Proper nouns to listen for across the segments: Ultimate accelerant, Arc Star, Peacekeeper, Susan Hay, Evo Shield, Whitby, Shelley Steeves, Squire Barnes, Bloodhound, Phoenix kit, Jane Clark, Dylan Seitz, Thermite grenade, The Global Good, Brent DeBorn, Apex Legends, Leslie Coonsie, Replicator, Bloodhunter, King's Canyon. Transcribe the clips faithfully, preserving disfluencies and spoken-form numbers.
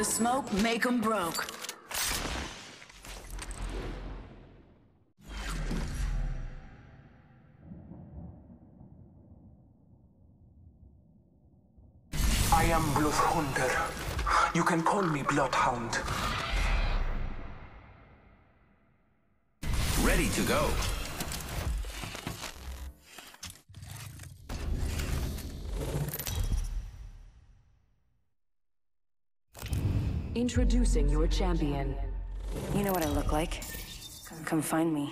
the smoke, make 'em broke. I am Bloodhunter. You can call me Bloodhound. Ready to go. Introducing your champion. You know what I look like. Come find me.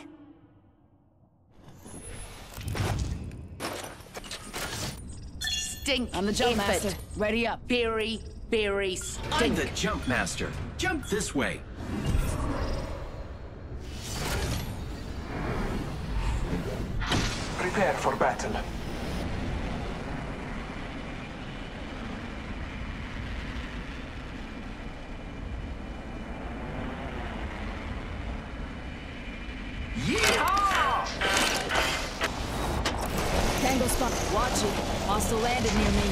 Stink! I'm the jump infant. master. Ready up. Beery, beery, stink. I'm the jump master. Jump this way. Prepare for battle. Hostile landed near me.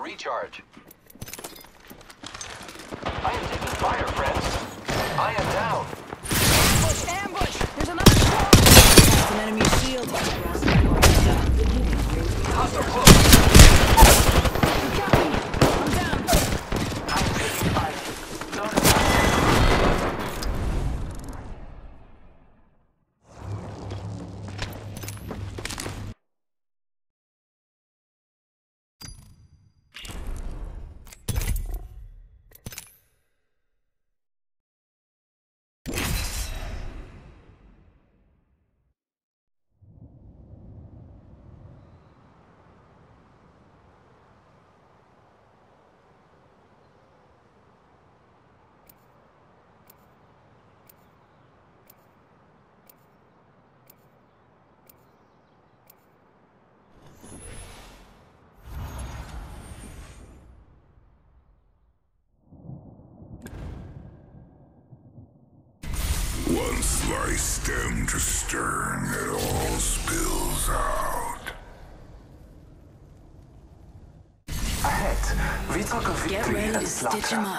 Recharge. I am taking fire, friends. I am down. Ambush! Ambush! There's another shot! That's an enemy shield. Hostile close. You got me. I'm down. I'm taking fire. No. Once I stem to stern, it all spills out. Ahead, we talk of victory. Get ready to stitch him up.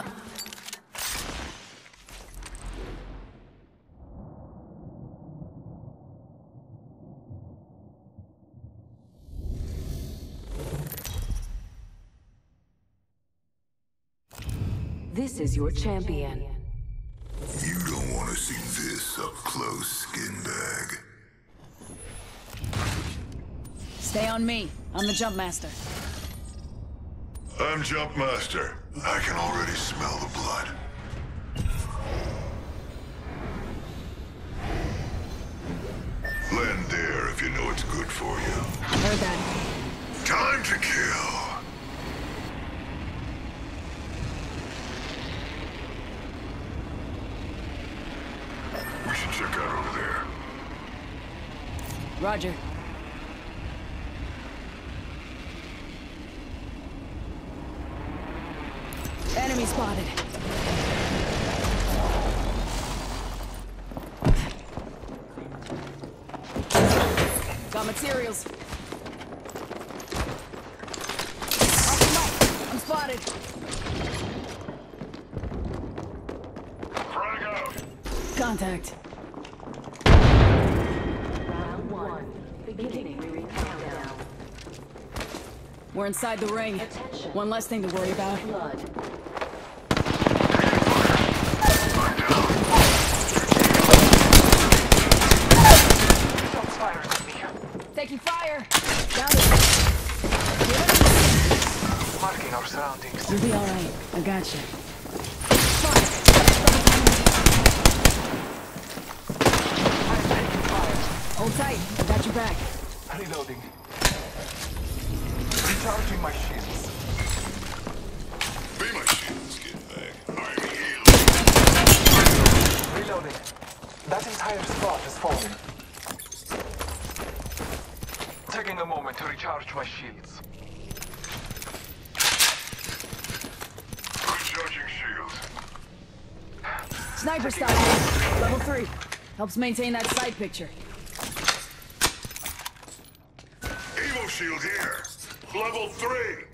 This is your champion. I see this up close, skin bag. Stay on me. I'm the jump master. I'm jump master. I can already smell the blood. Land there if you know it's good for you. Heard that. Time to kill. Check out over there. Roger. Enemy spotted. Got materials. I'm spotted. Frag out. Contact. We're inside the ring. Attention. One less thing to worry about. Blood. Taking fire! Down. Marking our surroundings. You'll be alright. I got you. I'm taking fire. Hold tight. I got your back. Reloading. Charging my shields. Be my shields, get back. I'm healing. entire spot is falling. Taking a moment to recharge my shields. Recharging shields. Sniper style. Level three. Helps maintain that side picture. Evo Shield here. Level three.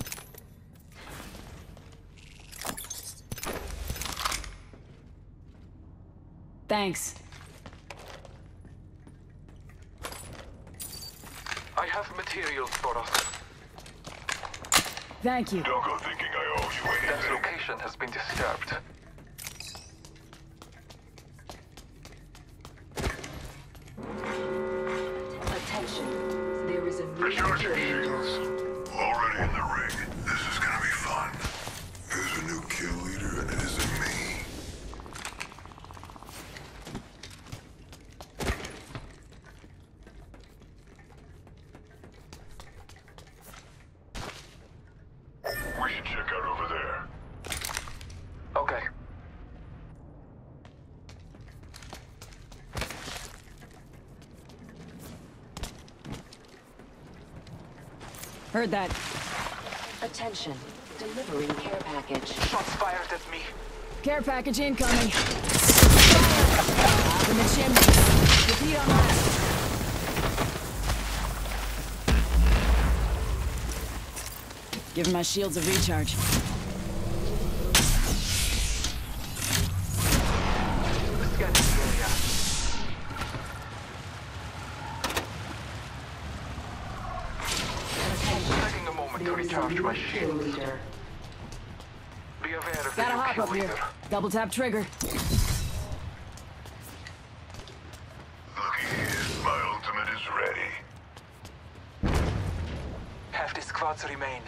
Thanks. I have materials for us. Thank you. Don't go thinking I owe you anything. That location has been disturbed. Attention. There is a new Recharging shields. Already in the ring. This is gonna be fun. There's a new kill leader and it isn't me. Heard that. Attention. Delivering care package. Shots fired at me. Care package incoming. Fire! In the chimney. Repeat on that. Giving my shields a recharge. My shield leader. Be aware of Gotta hop up leader. Here. Double tap trigger. Looky here, my ultimate is ready. Half the squads remain.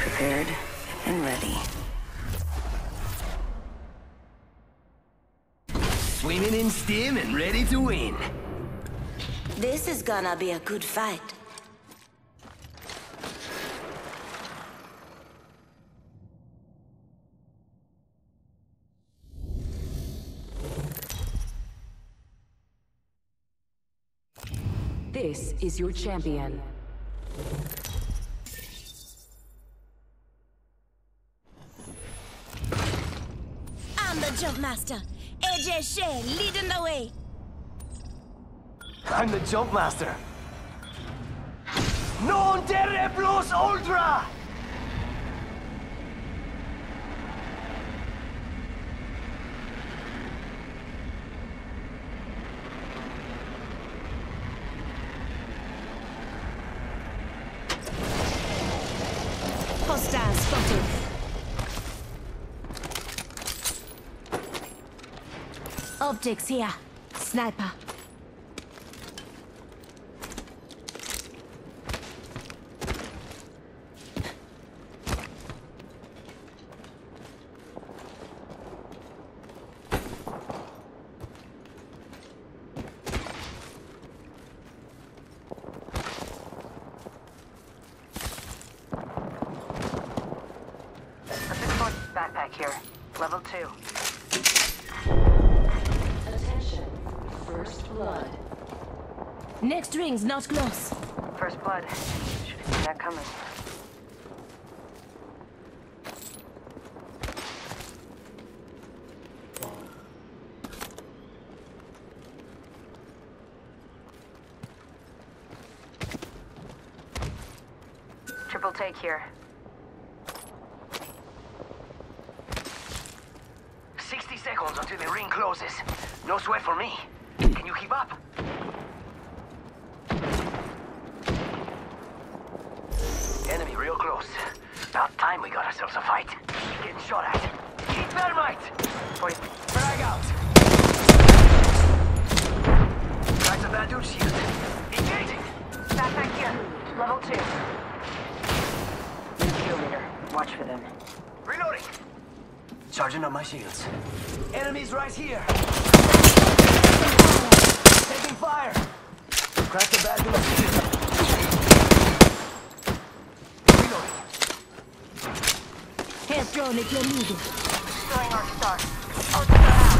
Prepared and ready. Swimming in steam and ready to win. This is gonna be a good fight. This is your champion. I'm the Jump Master. A J Shea leading the way. I'm the Jump Master. Non Terrebros Ultra! Hostile spotted. Optics here. Sniper. Backpack here. Level two. Attention. First blood. Next ring's not close. First blood. Should have seen that coming. Triple take here. sixty seconds until the ring closes. No sweat for me. Can you keep up? Enemy real close. About time we got ourselves a fight. Getting shot at. Keep thermite! Point. Frag out. Try to bandage shield. Engaging. Backpack here. Level two. New kill leader. Watch for them. Reloading. Charging on my shields. Enemies right here. Taking fire. Crack the bad door. Reloading. Head drone if you're needed. Destroying Arc Star. Arc Star out.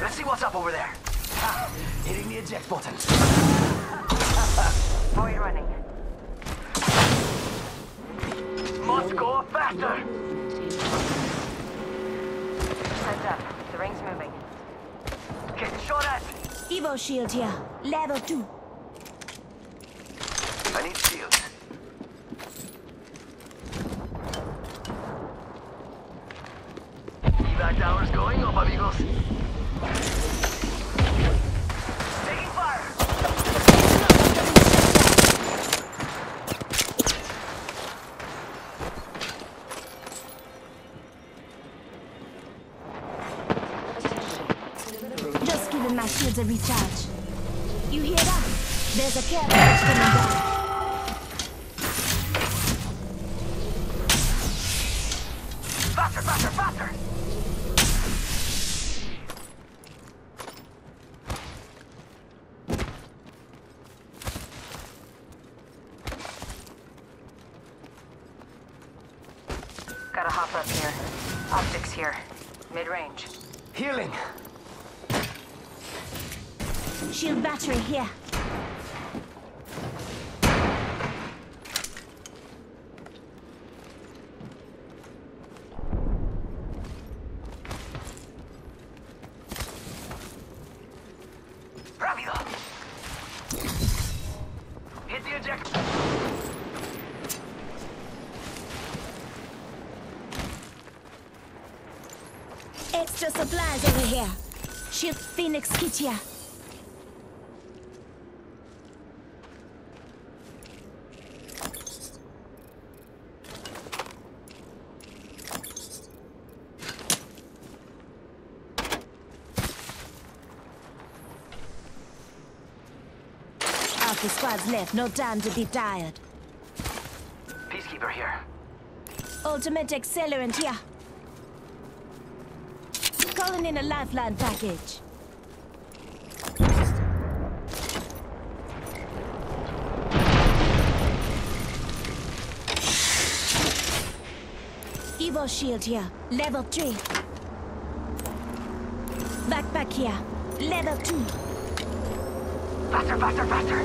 Let's see what's up over there. Ha! Hitting the eject button. Void running. Must go faster! Heads up. The ring's moving. Getting shot at! Evo Shield here. Level two. I need shields. Evac tower's going up, amigos. Taking fire! My shields are recharged. You hear that? There's a care package coming down. Faster, faster, faster! Gotta hop up here. Optics here. Mid-range. Healing! Shield battery here. Rapido! Hit the eject. Extra supplies over here. Shield Phoenix kit here. The squad's left, no time to be tired. Peacekeeper here. Ultimate accelerant here. Calling in a lifeline package. Evo Shield here, level three. Backpack here. Level two. Faster, faster, faster.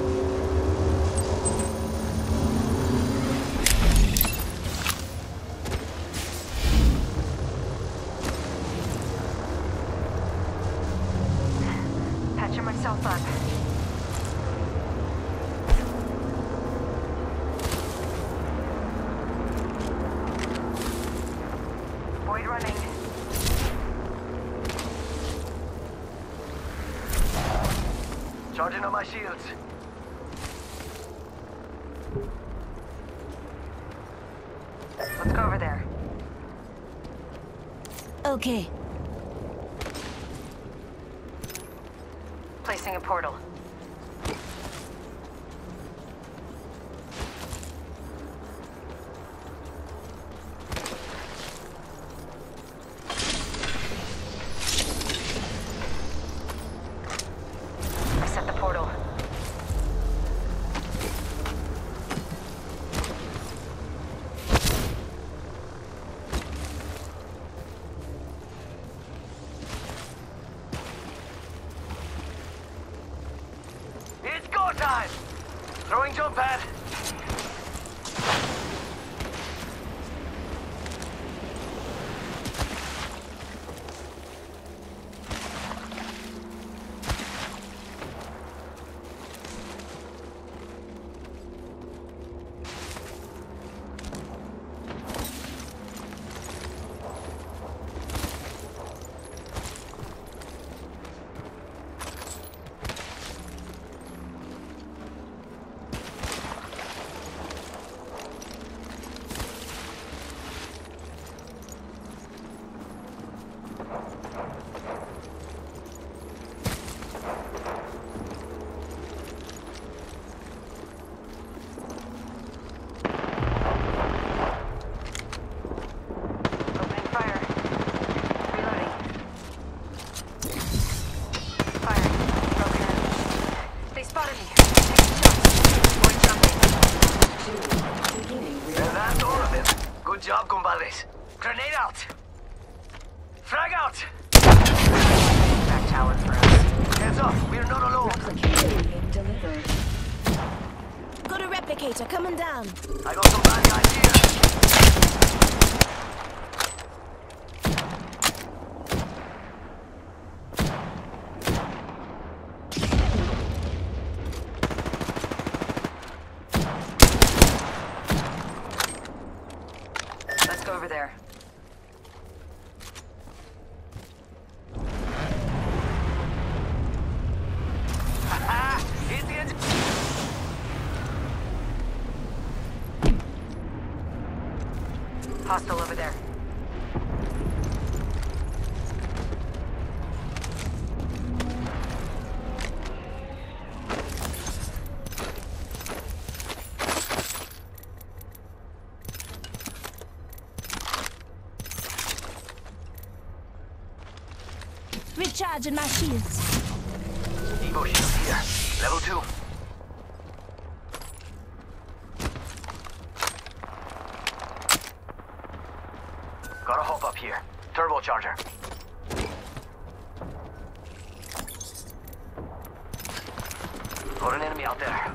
Patching myself up. Charging on my shields. Let's go over there. Okay. Placing a portal. Throwing jump pad. Grenade out! Frag out! Back tower for us. Hands off! We are not alone! Replicator delivered. Got a replicator coming down. I got some bad ideas. Let's go over there. Hostile over there. Recharging my shields. Evo Shield here. Level two. Gotta hop up here. Turbocharger. Got an enemy out there.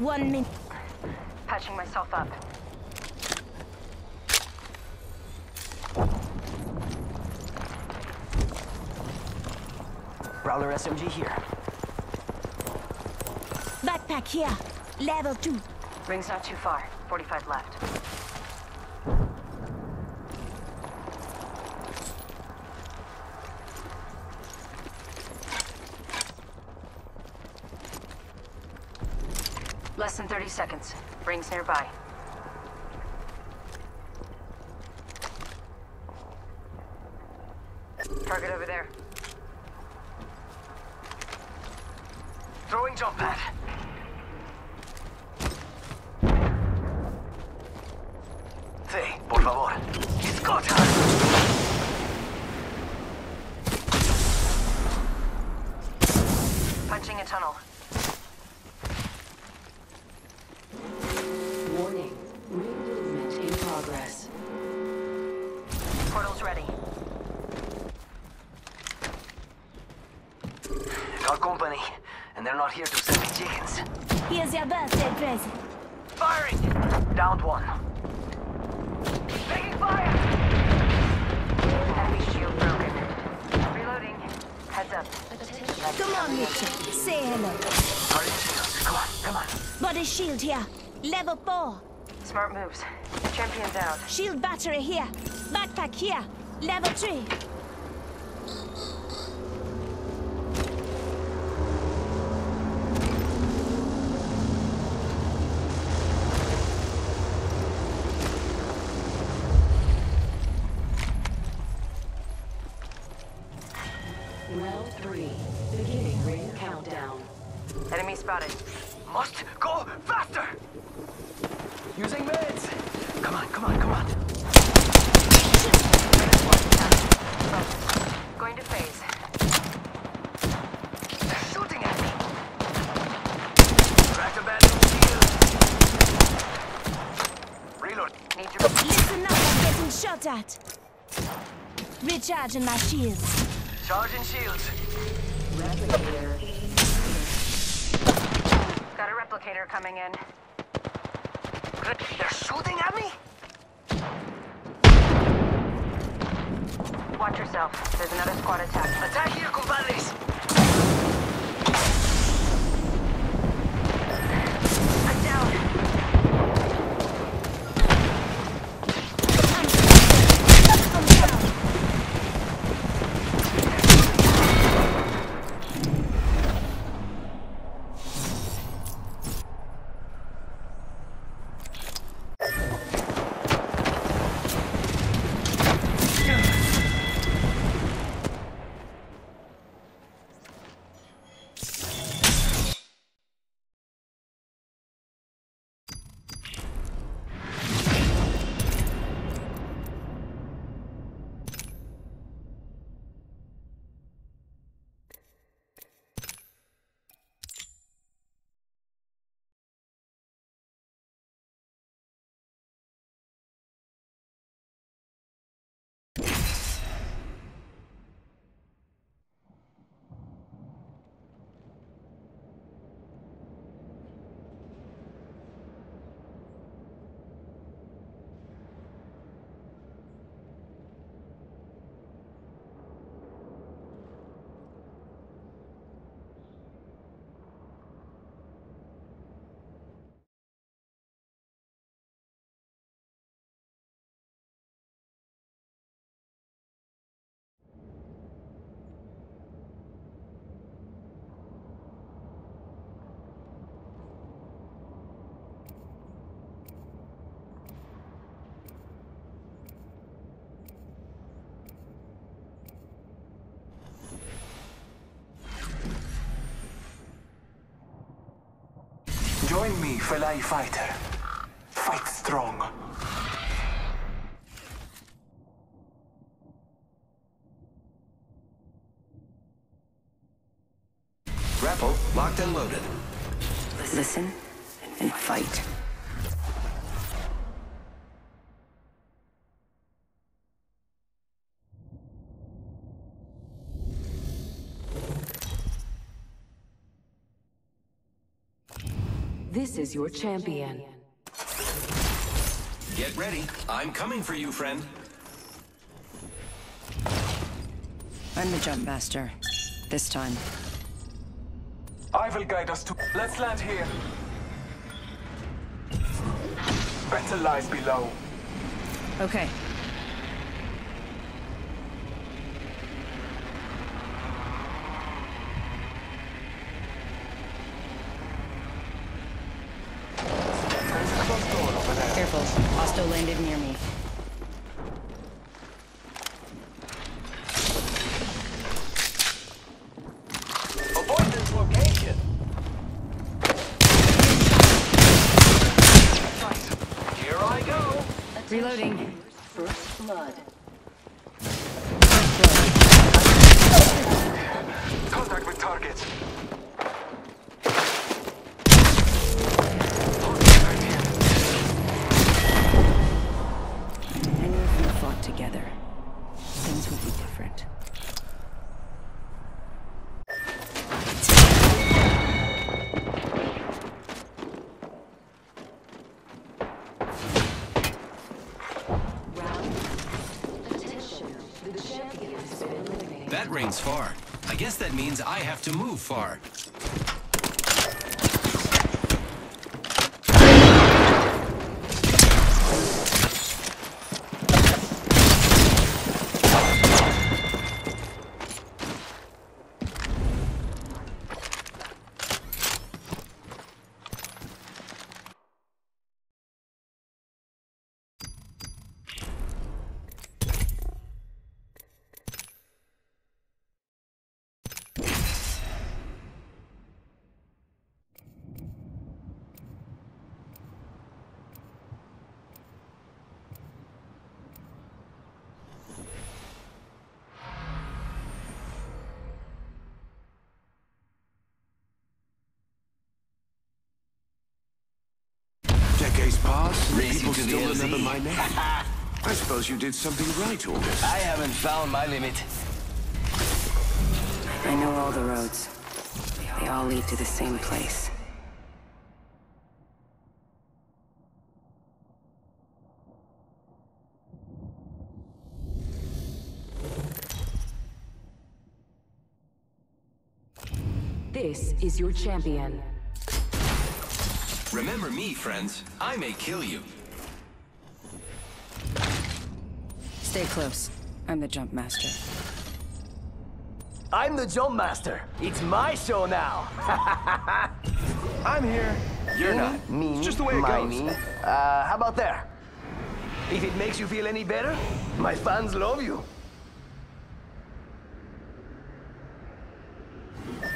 One minute. Patching myself up. Prowler S M G here. Backpack here. Level two. Ring's not too far. forty-five left. Less than thirty seconds. Ring's nearby. Target over there. Throwing jump pad. Sí, por favor. It's got her. Entering a tunnel. Warning. Ring movement in progress. Portals ready. It's our company, and they're not here to send me chickens. Here's your birthday present. Firing! Downed one. Taking fire! Heavy shield broken. Reloading. Heads up. Come on, Richard. Say hello. Body shield. Come on, come on. Body shield here. Level four. Smart moves. Champions out. Shield battery here. Backpack here. Level three. Recharging my shields. Charging shields. Replicator. Got a replicator coming in. They're shooting at me? Watch yourself. There's another squad attack. Attack here, compadres! I'm down. Join me, Felai fighter. Fight strong. Grapple, locked and loaded. Listen and fight. This is your champion. Get ready. I'm coming for you, friend. I'm the jump master. This time. I will guide us to... Let's land here. Better lies below. Okay. Landed near me. Avoid this location. Here I go. Attention. Reloading. First blood. First blood. Contact with target. means far. I guess that means I have to move far. People still remember my name. I suppose you did something right, August. I haven't found my limit. I know all the roads. They all lead to the same place. This is your champion. Remember me, friends. I may kill you. Stay close. I'm the jump master. I'm the jump master. It's my show now. I'm here. You're me, not. Me, it's just the way it my, goes. Me. Uh, how about there? If it makes you feel any better, my fans love you.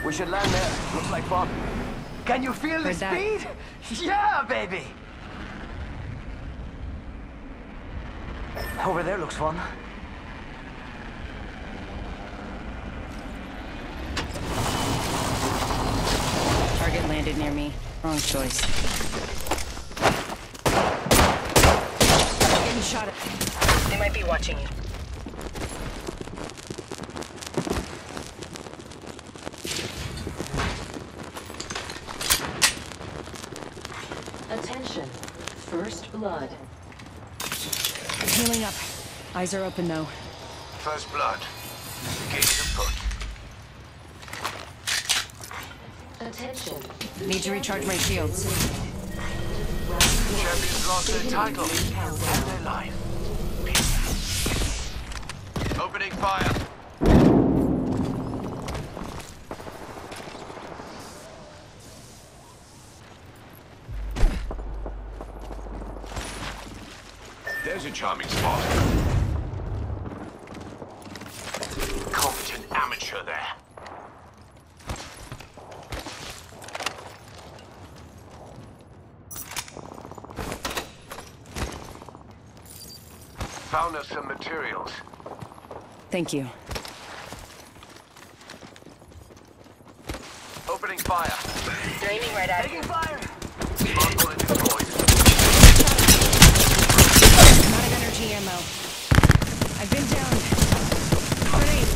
We should land there. Looks like fun. Can you feel the speed? Yeah, baby! Over there looks fun. Target landed near me. Wrong choice. I'm getting shot at. They might be watching you. First blood. I'm healing up. Eyes are open though. First blood. Gates are put. Attention. Need to recharge my shields. Champions lost their title and their life. Peace. Opening fire. There's a charming spot. Competent amateur there. Found us some materials. Thank you. Opening fire. Draining right at you. Taking fire! Ammo. I've been down. Grenade.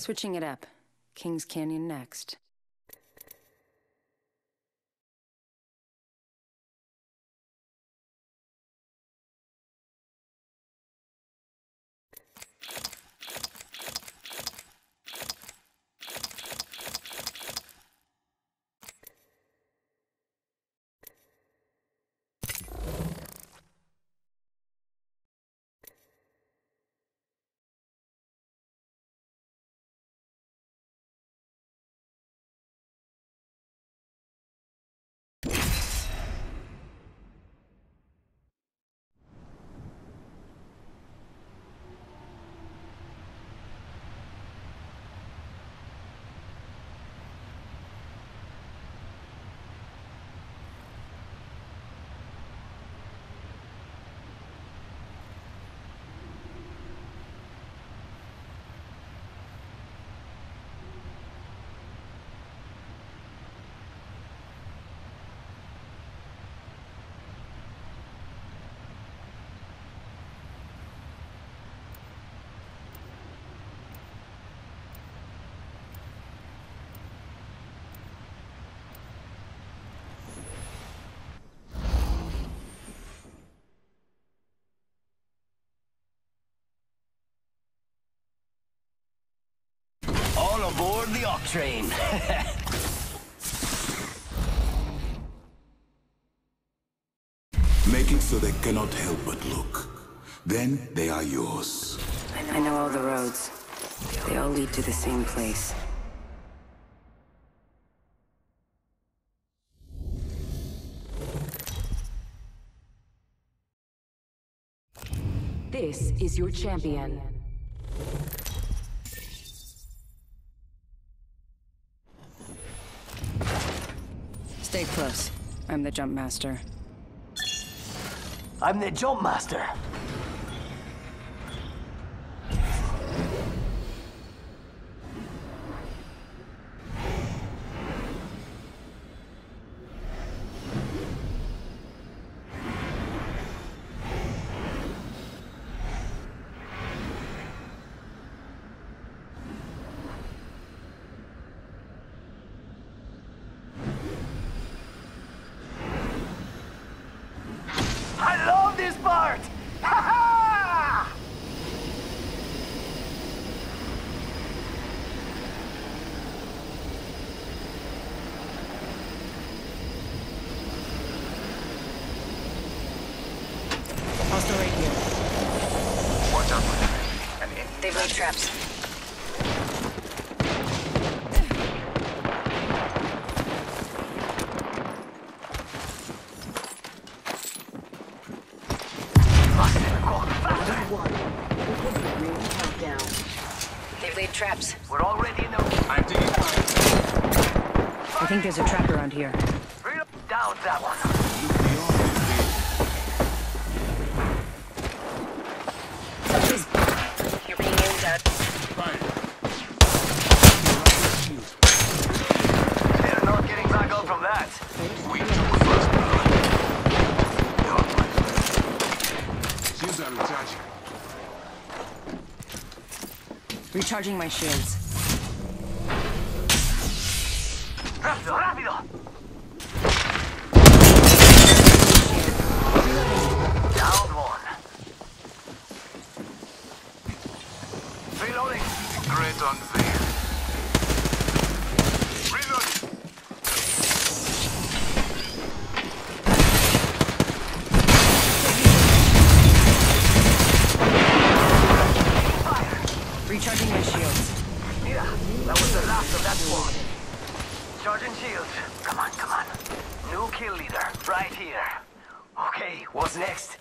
Switching it up. King's Canyon next. all aboard the Oct Train. Make it so they cannot help but look. Then they are yours. I know all the roads. They all lead to the same place. This is your champion. Stay close. I'm the jump master. I'm the jump master. Traps. We're already in the... I'm digging. I think there's a trap around here. Down that one. You're being aimed at. They're not getting back up from that. We took first blood. Shields are recharging. Recharging my shields. Rápido, rápido! Down one. Reloading. Great unveil. Recharging my shields. Yeah, that was the last of that squad. Charging shields. Come on, come on. New kill leader, right here. Okay, what's next?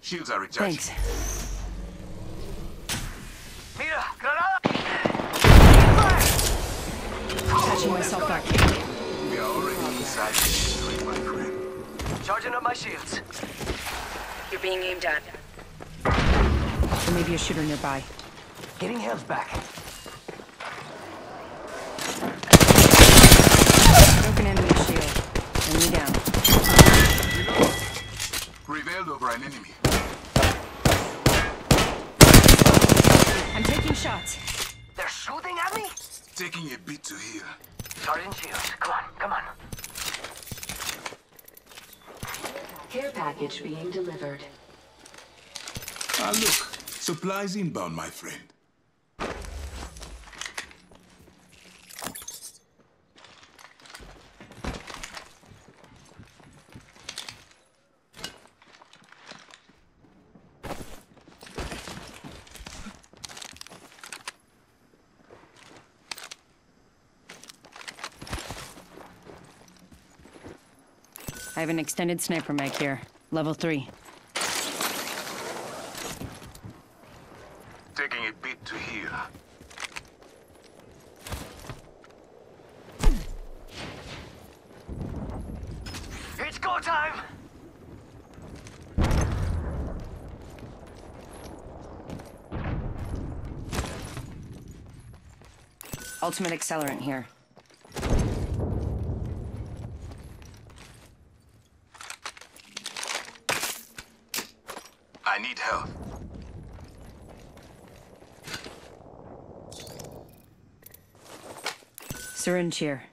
Shields are recharged. Thanks. Mira, granada! Fire! Touching myself back. We are already inside the my friend. Charging up my shields. You're being aimed at. There may be a shooter nearby. Getting health back. Broken enemy shield. Enemy down. Revealed over an enemy. I'm taking shots. They're shooting at me? Taking a bit to heal. Charging shields. Come on, come on. Care package being delivered. Ah, look. Supplies inbound, my friend. I have an extended sniper mag here. Level three. Taking a bit to heal. It's go time! Ultimate accelerant here. I need help. Syringe here.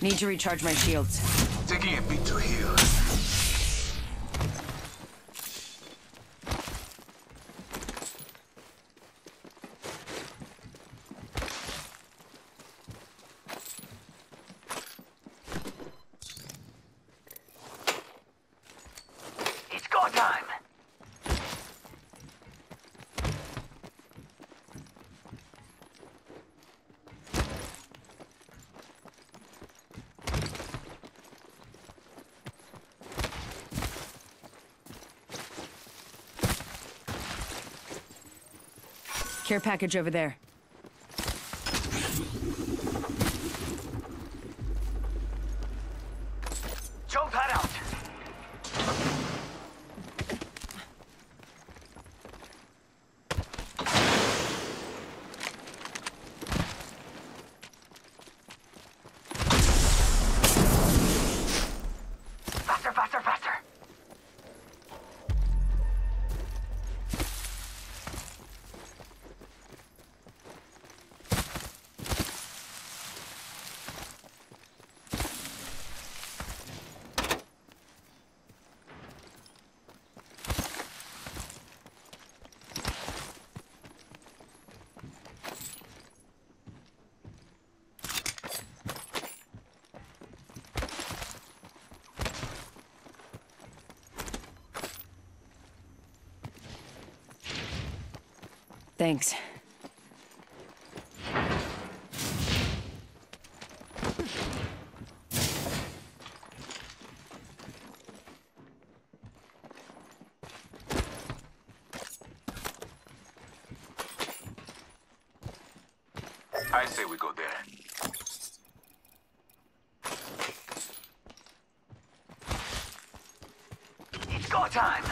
Need to recharge my shields. can't be too healed. Care package over there. Jump that out. Faster, faster, faster. Thanks. I say we go there. It's go time.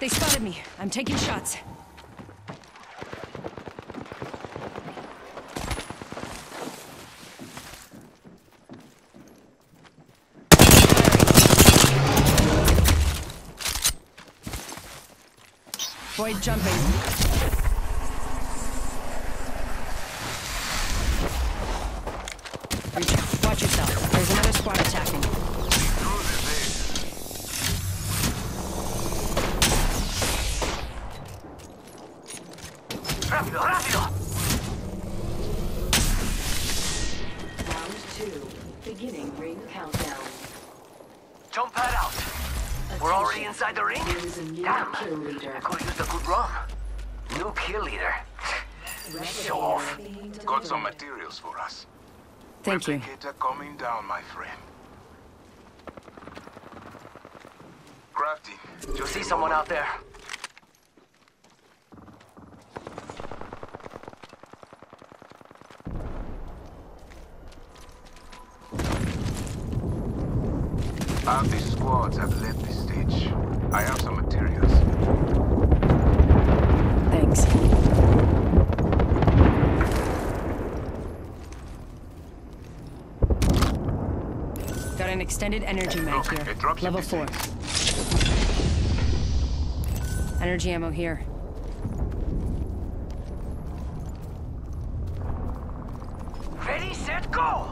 They spotted me. I'm taking shots. Void jumping. Got some materials for us. Thank you. Replicator coming down, my friend. Crafty, you see someone out there? Half the squads have left the stage. I have some materials. Thanks. An extended energy mag here. Level four. Energy ammo here. Ready, set, go!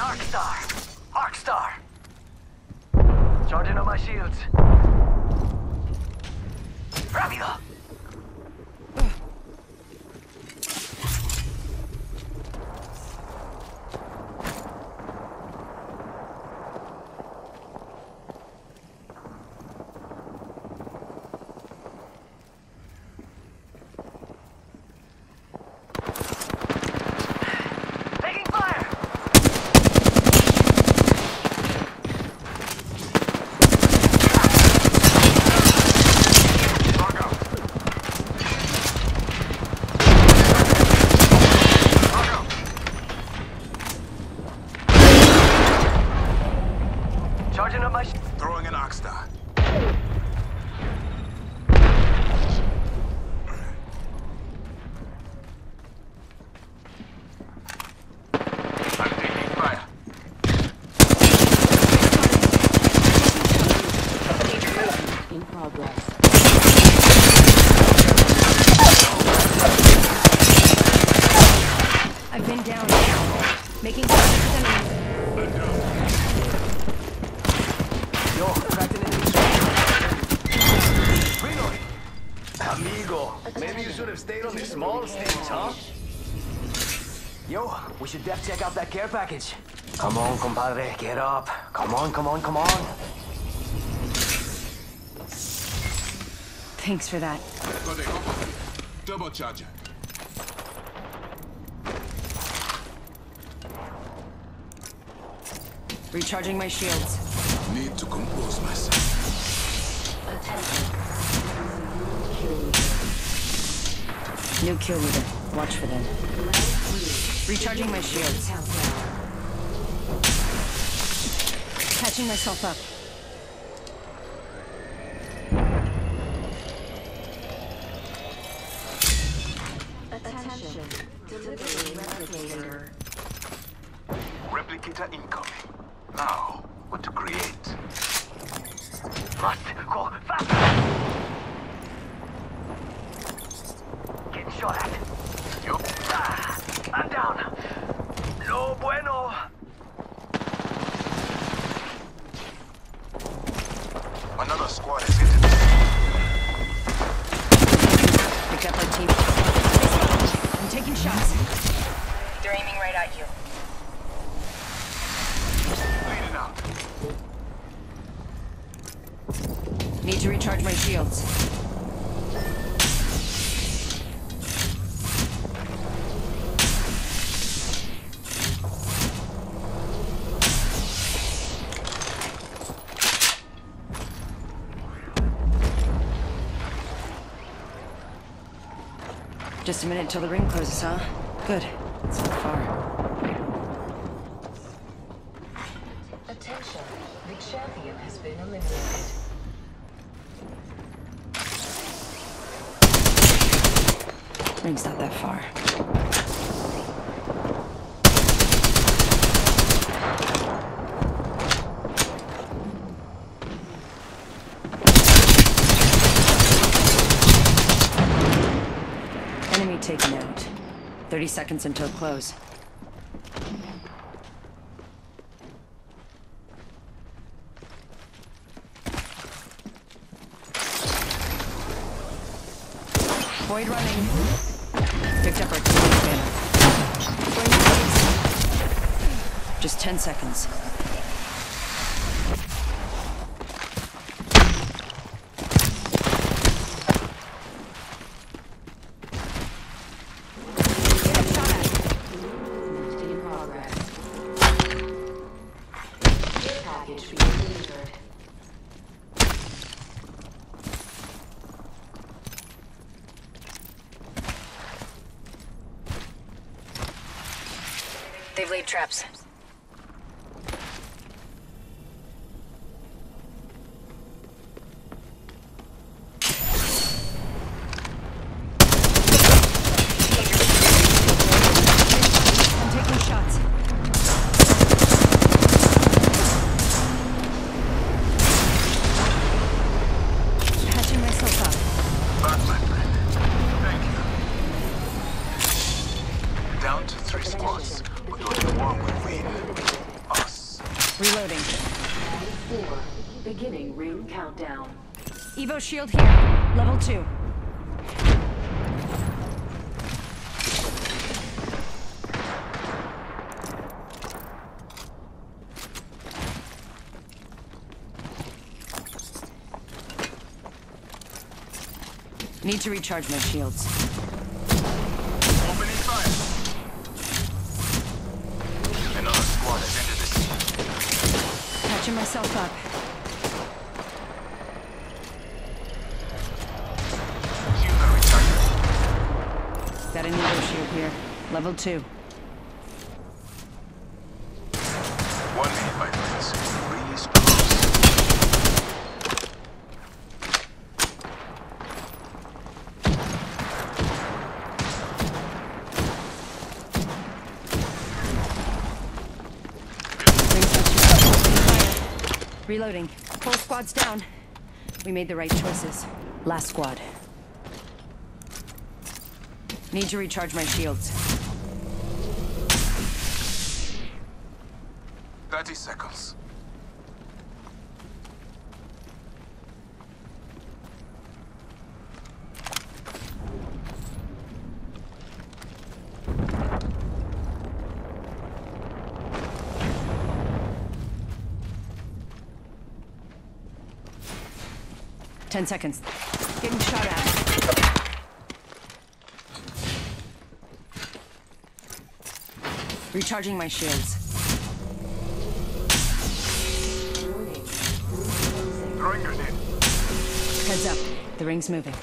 Arc Star! Arc Star! Charging on my shields. Rapido! Amigo, maybe you should have stayed on the small stage, huh? Yo, we should def check out that care package. Come on, compadre, get up. Come on, come on, come on. Thanks for that. Double charger. Recharging my shields. Need to compose myself. New kill leader. Watch for them. Recharging my shields. Catching myself up. Attention. Delivering replicator. Replicator incoming. Now, what to create? Must go faster! Getting shot at. You. Ah, I'm down. Lo bueno. Another squad is hitting. Pick up my team. I'm taking shots. They're aiming right at you. Need to recharge my shields. Just a minute till the ring closes, huh? Good. It's not far. Ring's not that far. Enemy taken out. Thirty seconds until close. Void running. Picked up our team's banner. Just ten seconds. They've laid traps. Reloading. Four. Beginning ring countdown. Evo Shield here. Level two. Need to recharge my shields. Opening fire. Another squad has ended. Catching myself up. Got a new shield here. Level two. One hit by this. Release reloading. Full squad's down. We made the right choices. Last squad. Need to recharge my shields. Thirty seconds. Ten seconds. Getting shot at. Recharging my shields. Throwing grenade. Heads up. The ring's moving.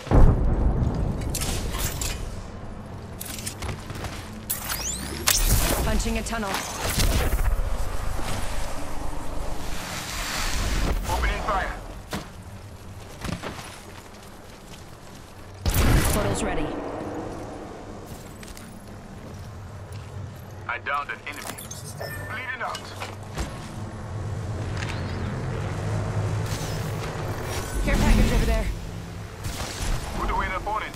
Punching a tunnel. Opening fire. Portal's ready. I downed an enemy. Bleeding out. Care package over there. Put away the opponent.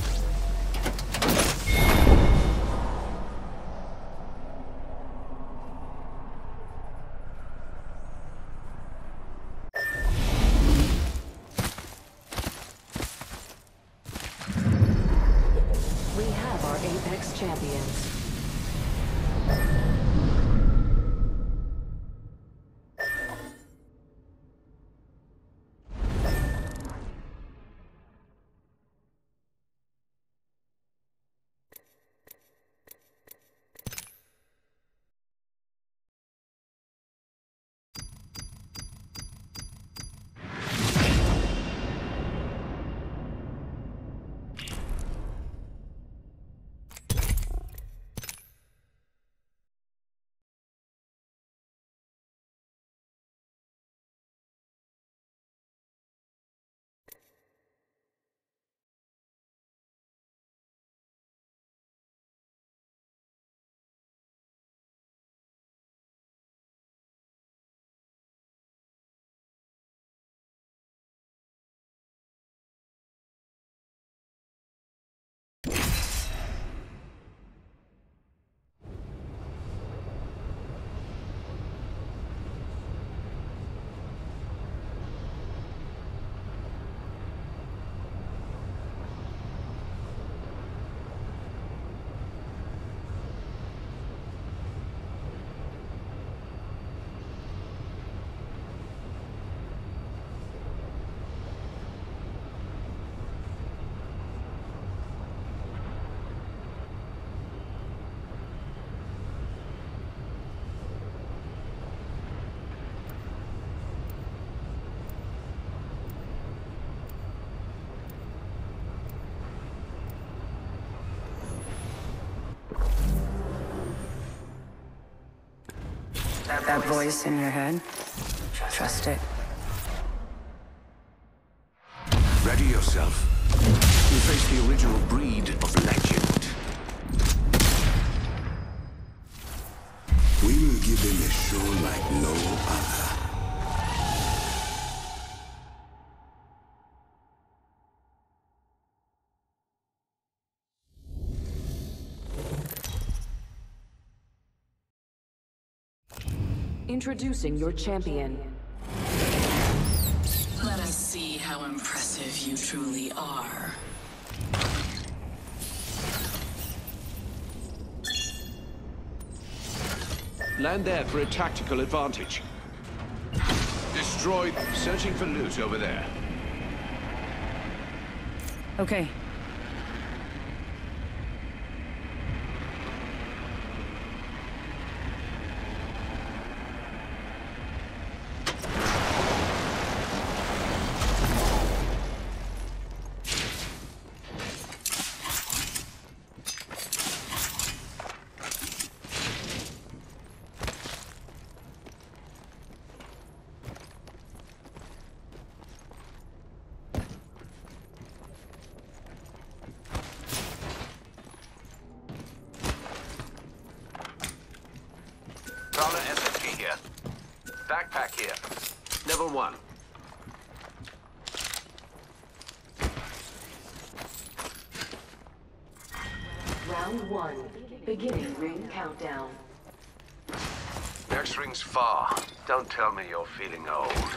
That voice in your head, trust it. Ready yourself. You face the original breed of legend. We will give them a show like no other. Introducing your champion. Let us see how impressive you truly are. Land there for a tactical advantage. Destroy them. Searching for loot over there. Okay. Backpack here. Level one. Round one. Beginning ring countdown. Next ring's far. Don't tell me you're feeling old.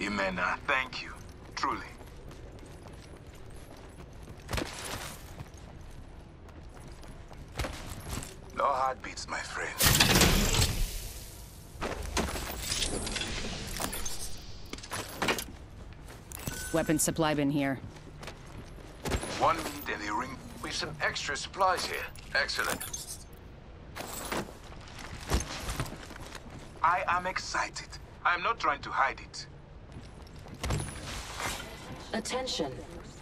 Imena, thank you. Truly. No heartbeats, my friend. Weapon supply bin here. One deli ring with some extra supplies here. Excellent. I am excited. I am not trying to hide it. Attention.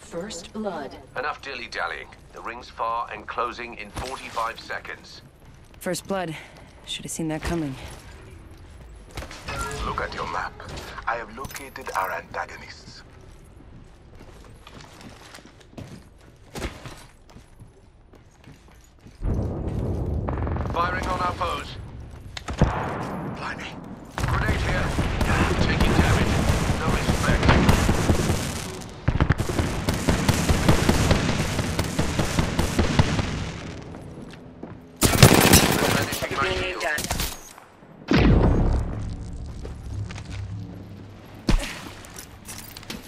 First blood. Enough dilly-dallying. The ring's far and closing in forty-five seconds. First blood. Should have seen that coming. Look at your map. I have located our antagonists. Firing on our foes. Blimey. Grenade here. Taking damage. No respect. Replenishing my shield.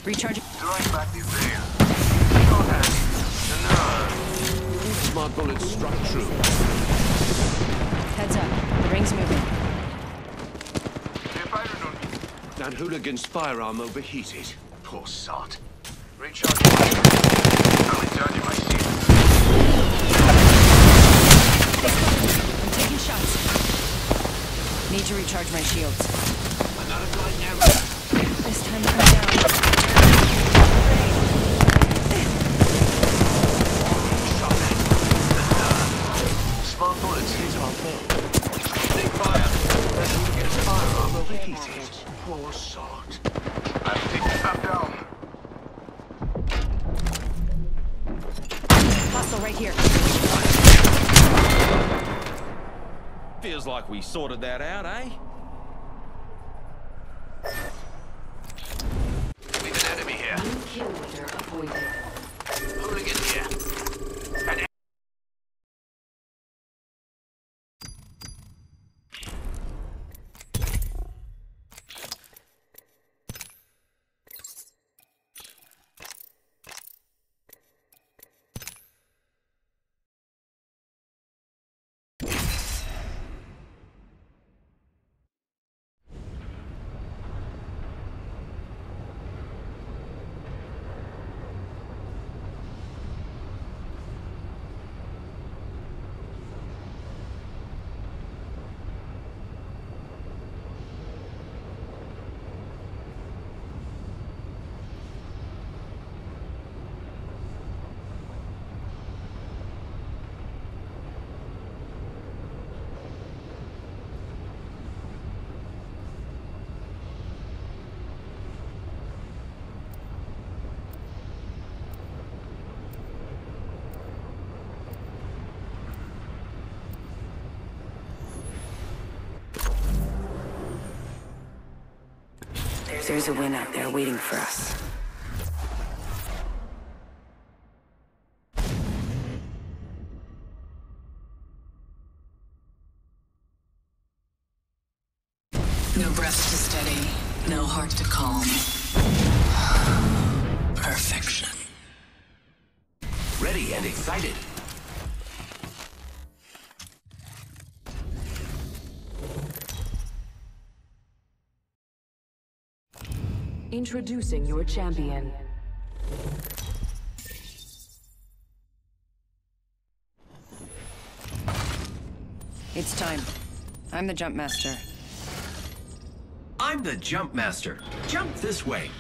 Recharging. Throwing back the veil. Short hand. Smart bullets struck true. Heads up. The ring's moving. They're firing on me. That hooligan's firearm overheated. Poor sot. Recharging. I'm recharging my shield. I'm taking shots. Need to recharge my shields. Another blind arrow. This time I'm down. Smart bullets hit our foe. Take fire. Let's get a firearm overheated. Poor sod. I think I'm down. Hostile right here. Feels like we sorted that out, eh? We've an enemy here. New kill leader avoided. Hooligan here. An There's a win out there waiting for us. No breath to steady, no heart to calm. Perfection. Ready and excited. Introducing your champion. It's time. I'm the jump master. I'm the jump master. Jump this way.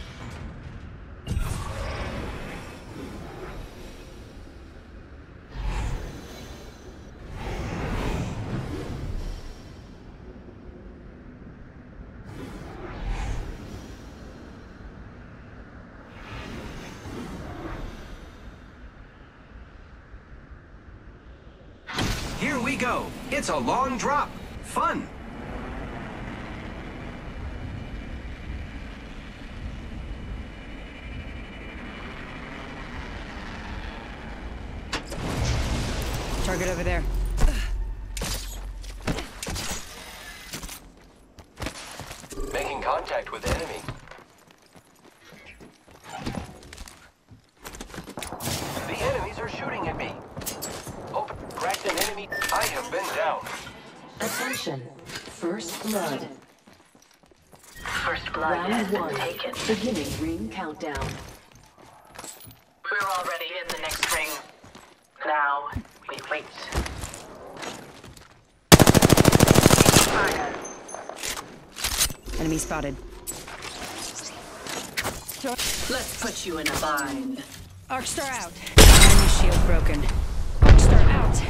It's a long drop. Fun. Target over there. Making contact with enemy. The enemies are shooting at me. Cracked an enemy. I have been down. Attention. First blood. First blood. Round one. Taken. Beginning ring countdown. We're already in the next ring. Now we wait. Fire. Enemy spotted. Let's put you in a bind. Arc Star out. Enemy shield broken. Arc Star out.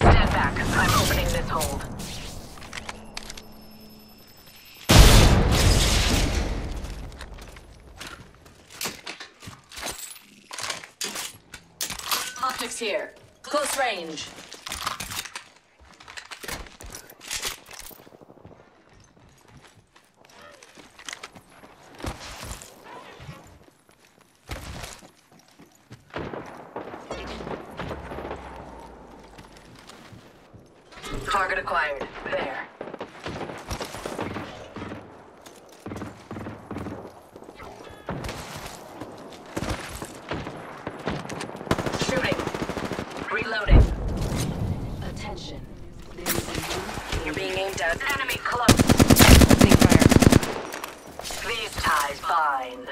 Stand back. I'm opening this hold. Optics here. Close range. Target acquired. There. Shooting. Reloading. Attention. You're being aimed at. Enemy close. Opening fire. These ties bind.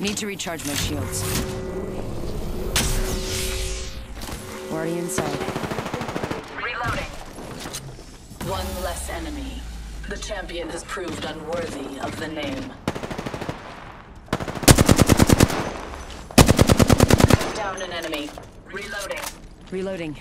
Need to recharge my shields. We're already inside. One less enemy. The champion has proved unworthy of the name. Down an enemy. Reloading. Reloading.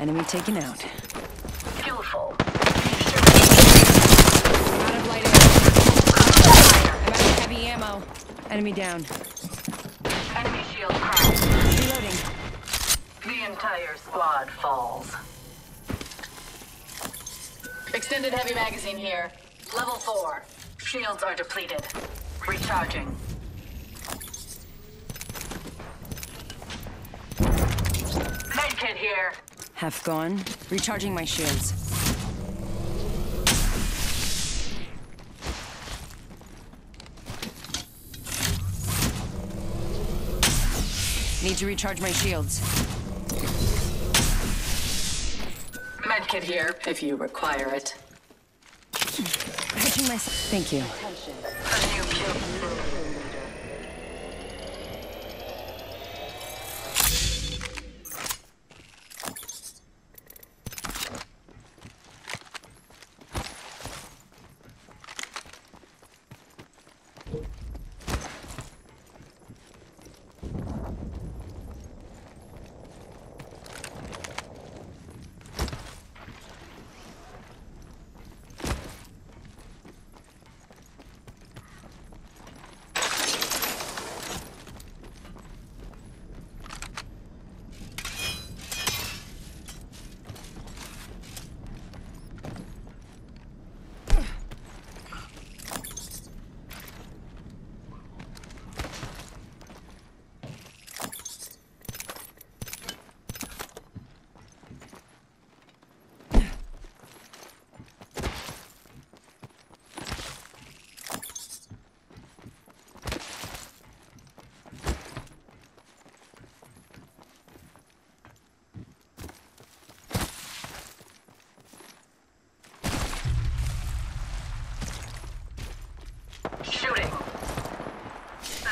Enemy taken out. Beautiful. Out of light ammo. I'm out of heavy ammo. Enemy down. Enemy shield cracked. Reloading. The entire squad falls. Extended heavy magazine here. Level four. Shields are depleted. Recharging. Medkit here. Half gone. Recharging my shields. Need to recharge my shields. Medkit here, if you require it. Catching my. Thank you. Attention.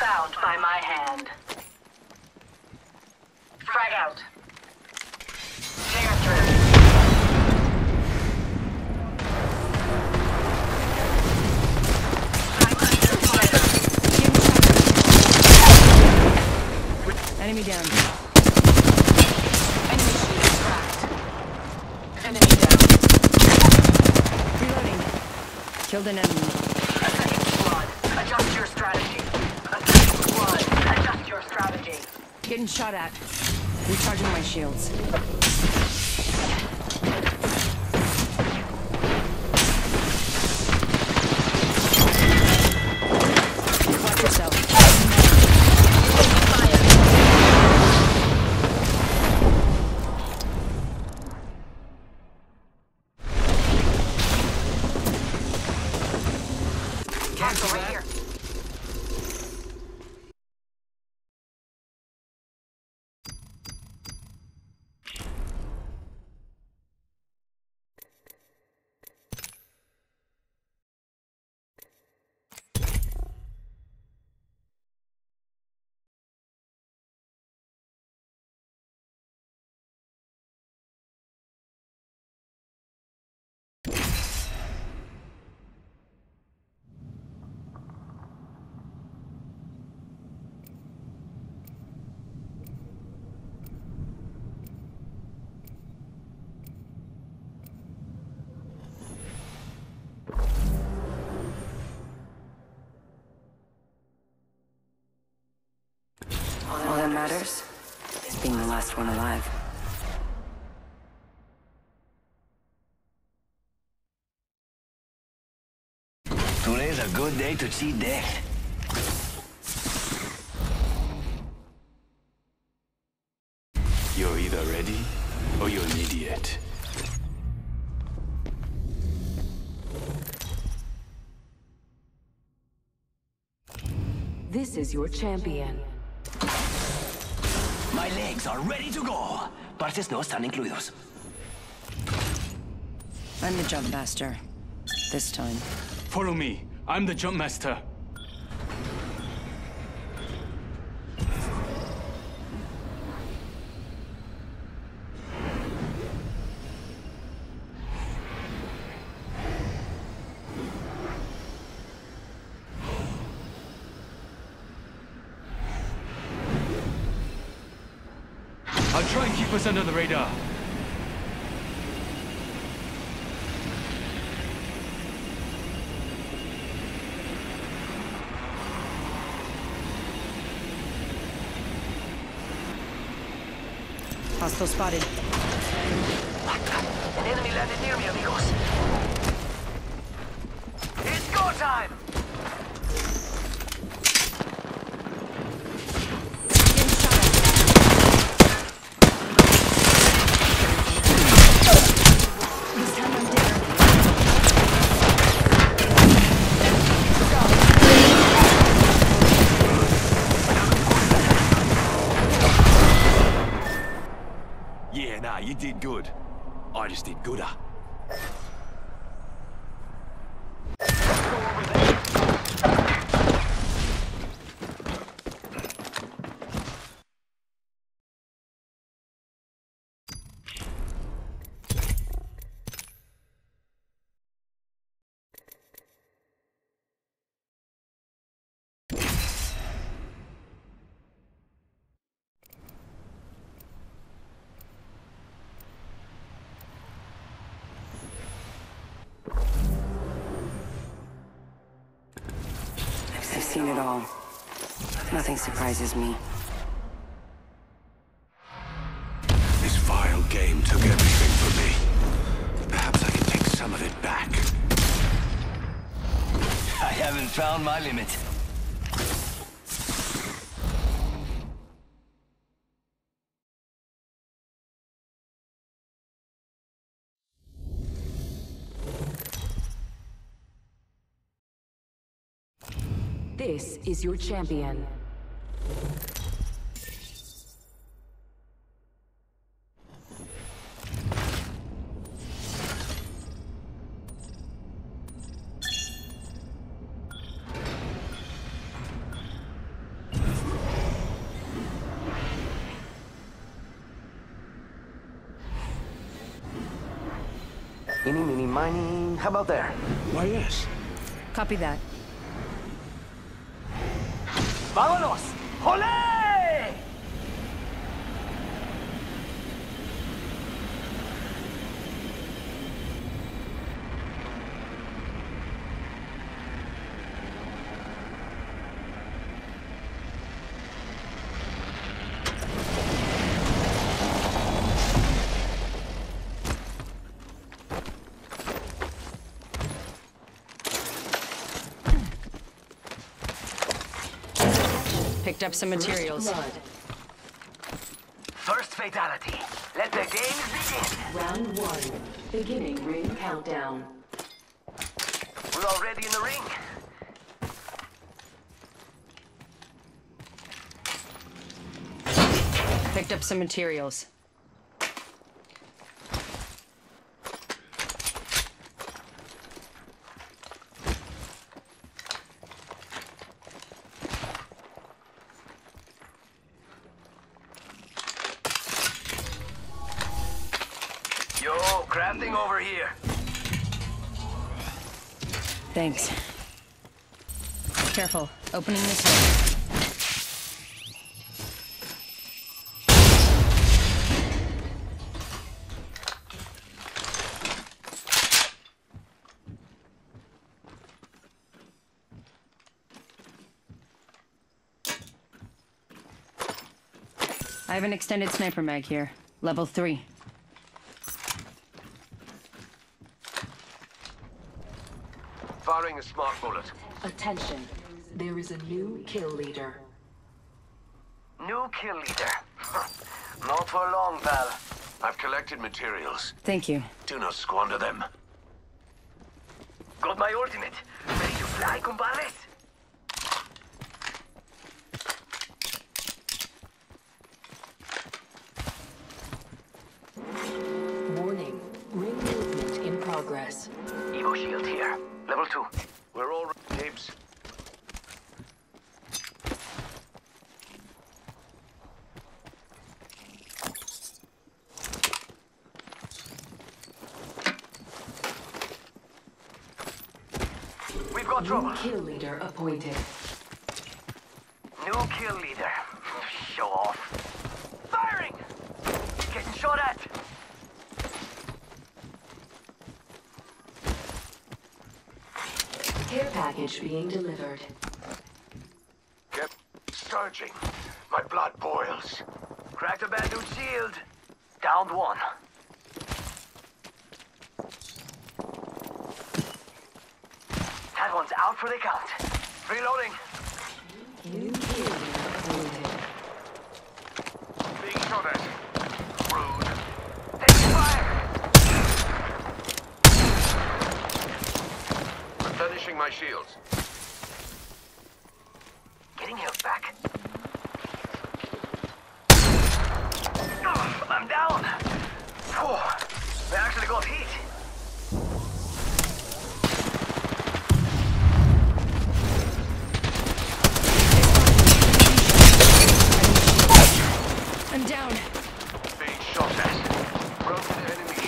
Bound by my hand. Frag out. Dare through. Enemy down. Enemy shield cracked. Enemy down. Reloading. Killed an enemy. Attacking squad, adjust your strategy. Attacking squad, adjust your strategy. Getting shot at. Recharging my shields. Matters is being the last one alive. Today's a good day to cheat death. You're either ready or you're an idiot. This is your champion. My legs are ready to go. Partes no están incluidos. I'm the jump master. This time. Follow me. I'm the jump master. Under the radar. Hostile spotted. An enemy landed near me, amigos. It's go time. You did good. I just did gooder. I've seen it all. Nothing surprises me. This vile game took everything from me. Perhaps I can take some of it back. I haven't found my limit. This is your champion. Eeny, meeny, miny. How about there? Why, yes. Copy that. Vámonos! Olé! picked up some materials. First fatality. Let the games begin. Round one. Beginning ring countdown. We're already in the ring. Picked up some materials. Yo, crafting over here. Thanks. Careful, opening this door. I have an extended sniper mag here, level three. Firing a smart bullet. Attention, there is a new kill leader. New kill leader? Not for long, pal. I've collected materials. Thank you. Do not squander them. Got my ultimate. Ready to fly, compadres? Evo Shield here. Level two. We're all tapes. We've got trouble. New kill leader appointed. New kill leader. Show off. Firing! Getting shot at! Care package being delivered. Kept searching. My blood boils. Cracked a bandage shield. Downed one. That one's out for the count. Reloading. New kill appointed. Being shot at. Rude. Take fire! Replenishing my shields. Getting healed back. Ugh, I'm down. Whew. They actually got heat. I'm down. Being shot at. Broken enemy shield.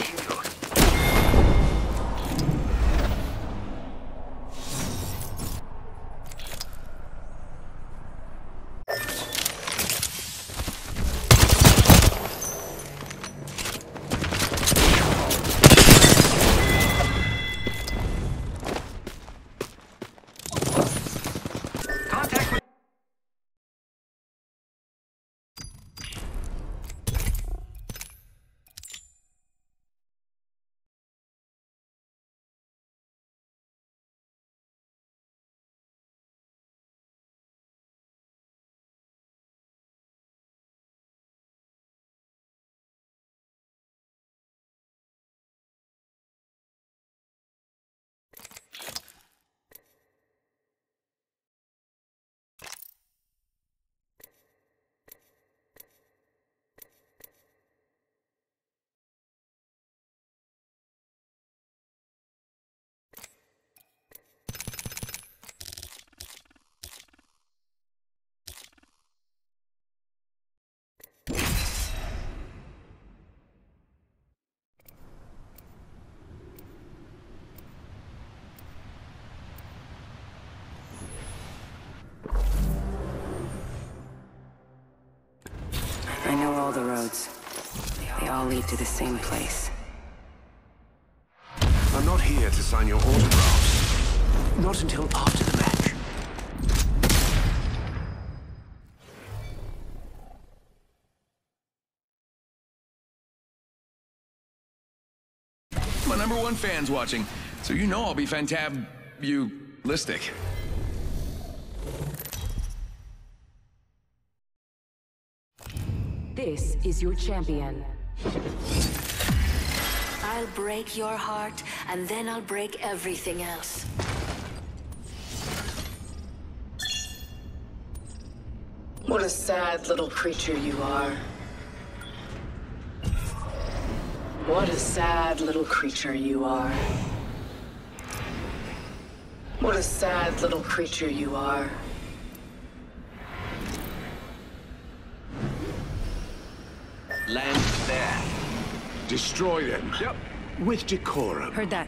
All the roads, they all lead to the same place. I'm not here to sign your autographs. Not until after the match. My number one fan's watching, so you know I'll be fantab-you-listic. This is your champion. I'll break your heart, and then I'll break everything else. What a sad little creature you are. What a sad little creature you are. What a sad little creature you are. Land there. Destroy them. Yep. With decorum. Heard that.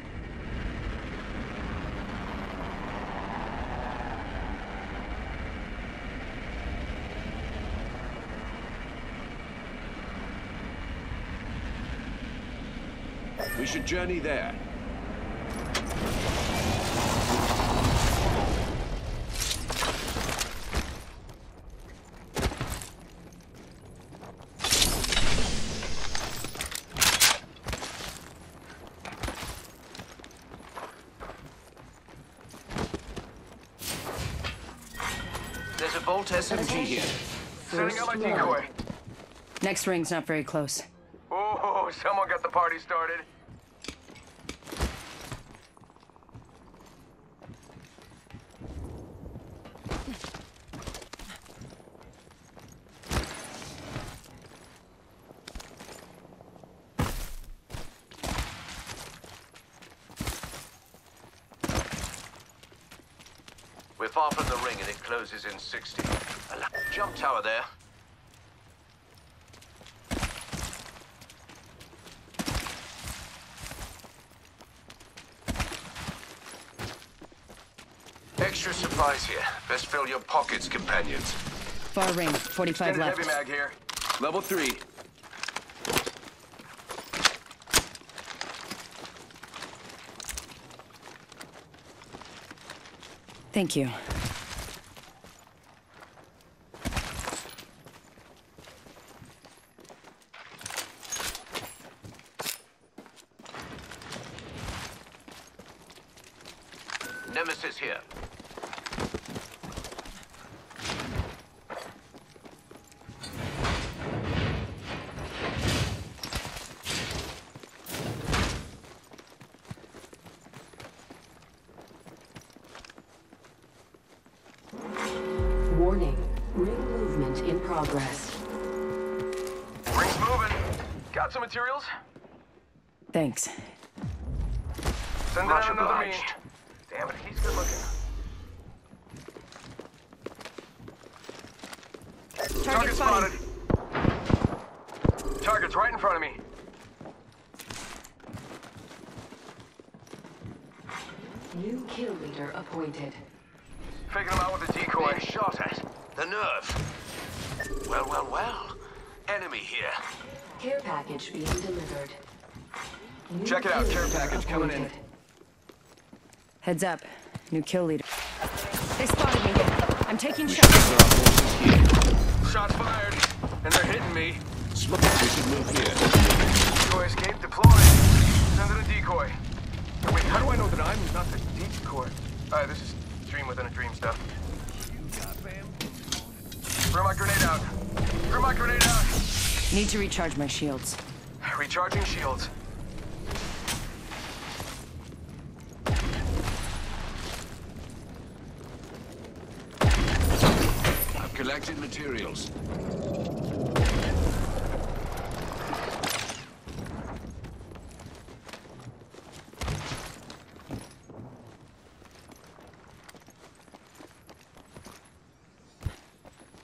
We should journey there. S M G here. Setting up my decoy. Next ring's not very close. Oh, someone got the party started. We're far from the ring and it closes in sixty. A jump tower there. Extra supplies here. Best fill your pockets, companions. Far ring, forty-five left. Heavy mag here. Level three. Thank you. Nemesis here. Warning, ring movement in progress. Ring's moving. Got some materials? Thanks. Send out another range. Damn it, he's good looking. Target spotted. Target's right in front of me. New kill leader appointed. Figured him out with a decoy. Being shot at. The nerve. Well, well, well. Enemy here. Care package being delivered. New Check it out. Care package coming in. Heads up. New kill leader. They spotted me. I'm taking we shots. Shots fired. And they're hitting me. Smoke. We should move here. Decoy escape deployed. Send in a decoy. Wait, how do I know that I'm not the decoy? Alright, this is... dream within a dream stuff. Throw my grenade out. Throw my grenade out. Need to recharge my shields. Recharging shields. I've collected materials.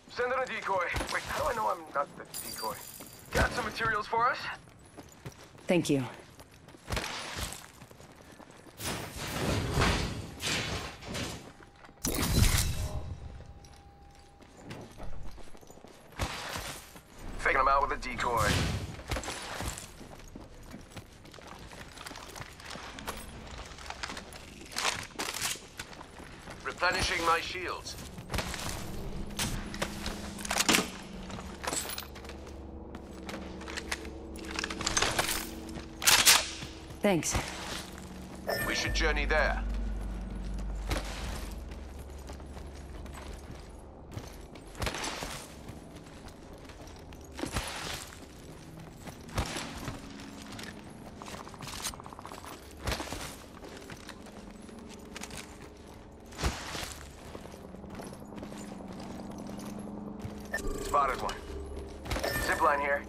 Send in a decoy. Wait, how do I know I'm not the decoy? Got some materials for us? Thank you. Faking him out with a decoy. Replenishing my shields. Thanks. We should journey there. Spotted one. Zipline here.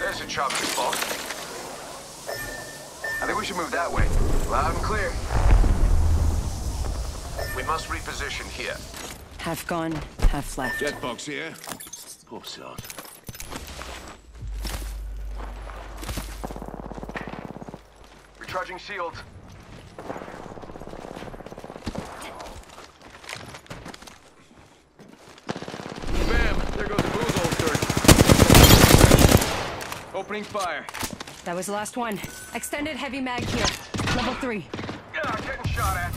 There's a chopper spot. I think we should move that way. Loud and clear. We must reposition here. Half gone, half left. Jetbox here. Poor sod. Recharging shield. Bam! There goes the bulldozer. Opening fire. That was the last one. Extended heavy mag here. Level three. Yeah, getting shot at.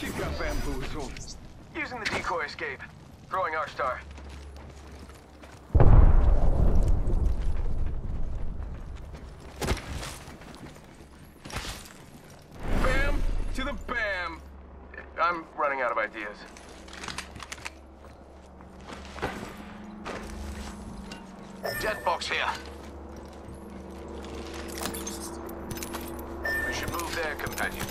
She got bamboozled. Using the decoy escape. Throwing Arc Star. Bam! To the bam! I'm running out of ideas. Jetbox here. We should move there, companion.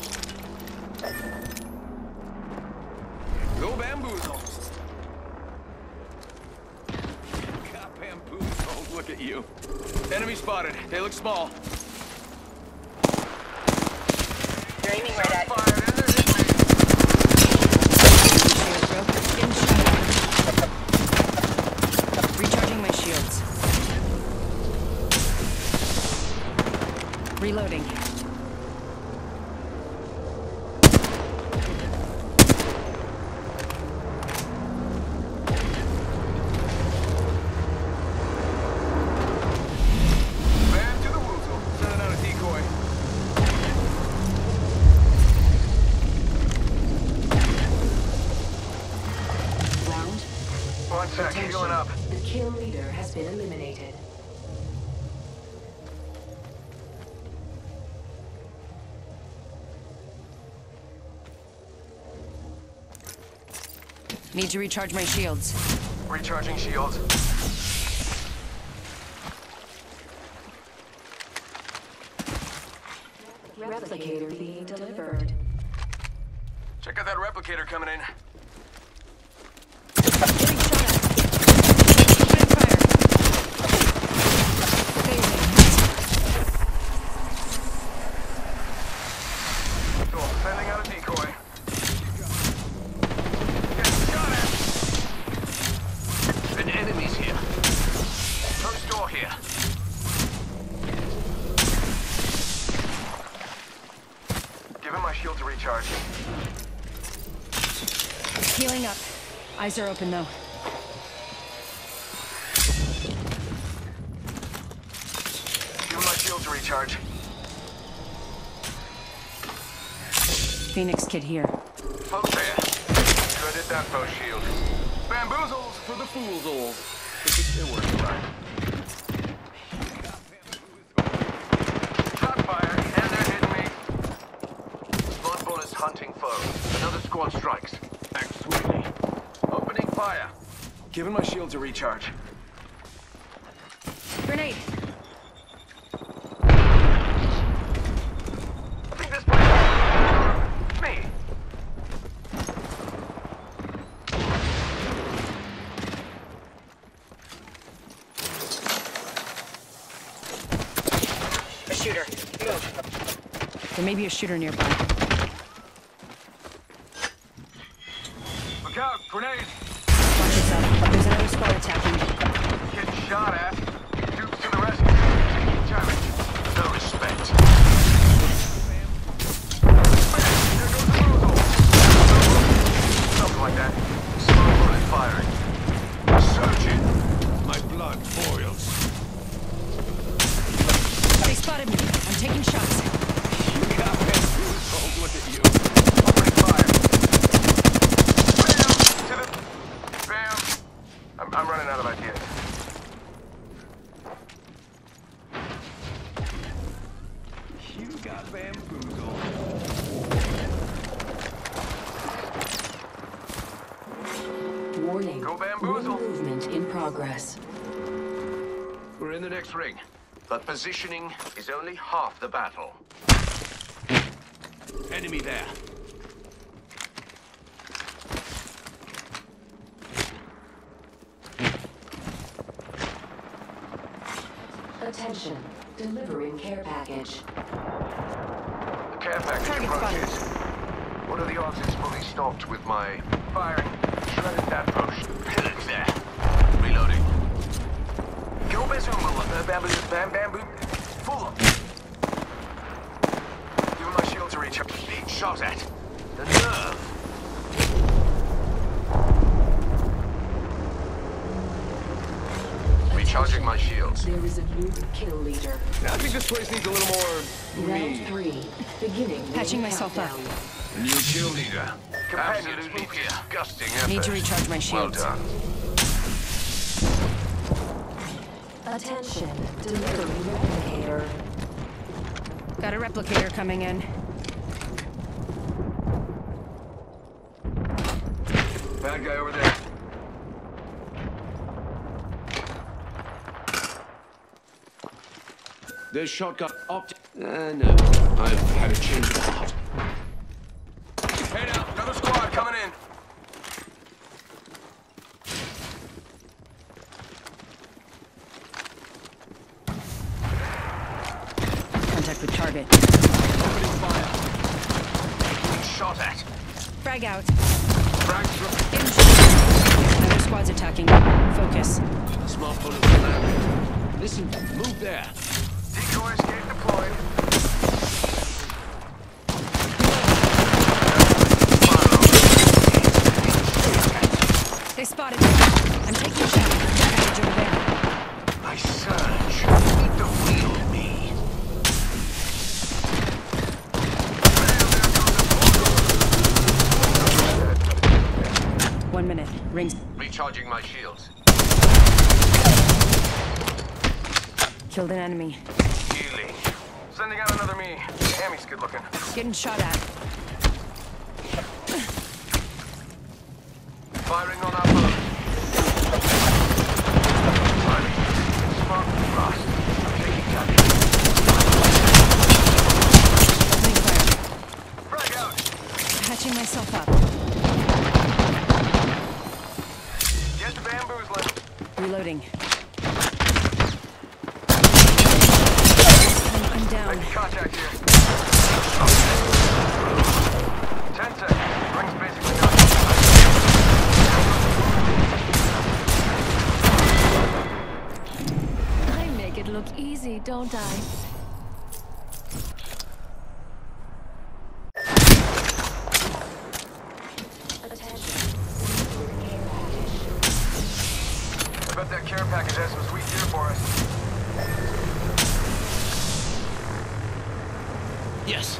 Go bamboozle. Got bamboozled, look at you. Enemy spotted, they look small. They're aiming right at you. Recharging my shields. Reloading. Up. The kill leader has been eliminated. Need to recharge my shields. Recharging shields. Replicator being delivered. Check out that replicator coming in. Healing up. Eyes are open, though. Give my shield to recharge. Phoenix kit here. Foe there. Good at that foe shield. Bamboozles for the foozles. This is their worst time. Shot fired, and they're hitting me. Spawn bonus hunting foe. Another squad strikes. Absolutely. Opening fire. Giving my shield to recharge. Grenade. I think this place... me. A shooter. Move. There may be a shooter nearby. Out, grenade! Watch yourself. There's another squad attacking. Getting shot at. Dupes to the rescue. Taking damage. No respect. Bam. There goes the nozzle. Something like that. Slow bullet firing. Surgeon. My blood boils. They spotted me. I'm taking shots. You got me. Oh, look at you. I'm running out of ideas. You got bamboozled. Warning. Go bamboozle. Movement in progress. We're in the next ring, but positioning is only half the battle. Enemy there. Attention, delivering care package. The care package approaches. What are the odds it's fully stopped with my firing? Shredded that potion. It's there. Reloading. Bam bam boom. Full. Even my shields are each being shot at. The nerve. Charging my shields. There is a new kill leader. Now, I think this place needs a little more me. Round three, beginning. Patching myself countdown. Up. New kill leader. Absolutely disgusting effort. Need to recharge my shields. Well done. Attention, delivering replicator. Got a replicator coming in. Bad guy over there. This shotgun opt. Uh, no. I've had a change of heart. Head out. Another squad coming in. Contact with target. Opening fire. Shot at. Frag out. Frag through. Another squad's attacking. Focus. Smart bullet landed. Listen, move there. Decoy escape deployed. They spotted me. I'm taking a shot. Package over there. I surge. Don't wheel me. One minute. Rings. Recharging my shields. Killed an enemy. Sending out another me. Damn, he's good looking. Getting shot at. Firing on our boat. Firing. Spark blast. Taking damage. Frag out. Patching myself up. Get the bamboos left. Reloading. Down. Contact here. Oh. Ten seconds. Rings basically nothing. I make it look easy, don't I? Attention. I bet that care package has some sweet gear for us. Yes.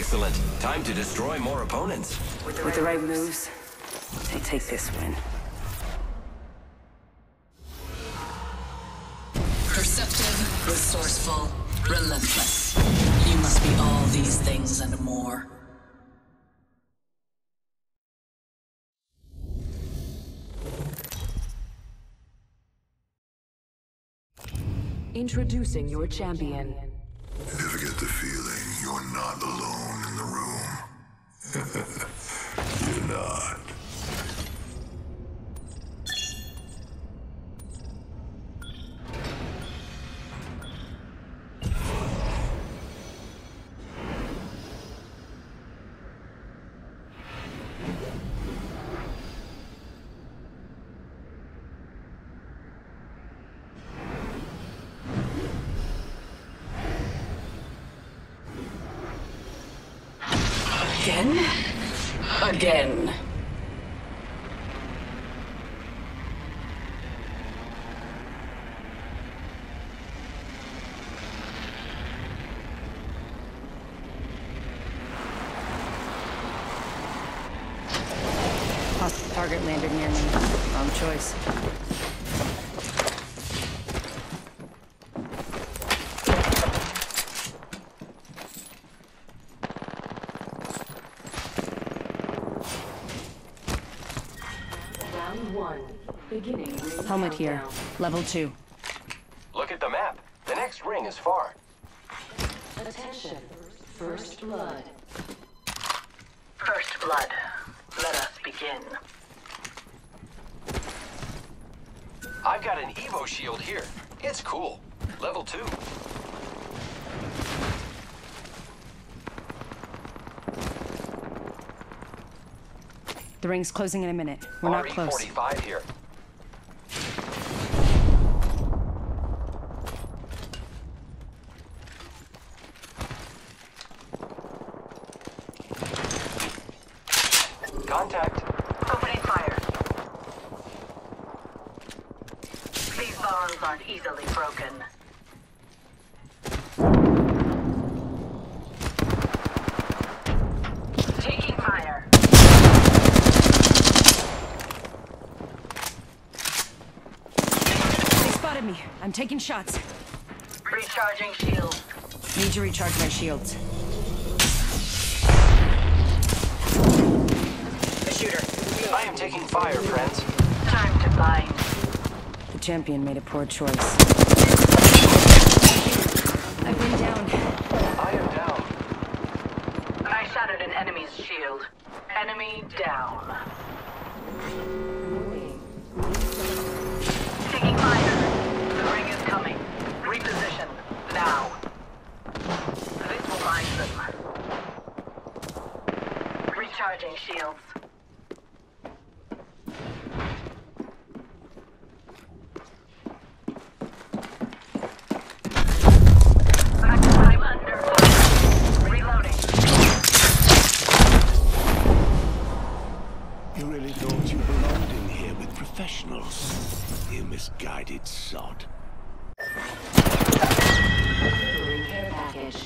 Excellent. Time to destroy more opponents. With the, With the right moves, they take this win. Perceptive, resourceful, relentless. You must be all these things and more. Introducing your champion. Never get the feeling you're not alone in the room. You're not. Again? Again. Hostile target landed near me. Wrong choice. Helmet here. Level two. Look at the map. The next ring is far. Attention. First blood. First blood. Let us begin. I've got an Evo Shield here. It's cool. Level two. The ring's closing in a minute. We're not close. forty-five here. Contact. Opening fire. These bonds aren't easily broken. Taking fire. They spotted me. I'm taking shots. Recharging shields. Need to recharge my shields. I am taking fire, friends. Time to bind. The champion made a poor choice. I've been down. I am down. I shattered an enemy's shield. Enemy down. Taking fire. The ring is coming. Reposition. Now. This will bind them. Recharging shields. You misguided sod. Repair package.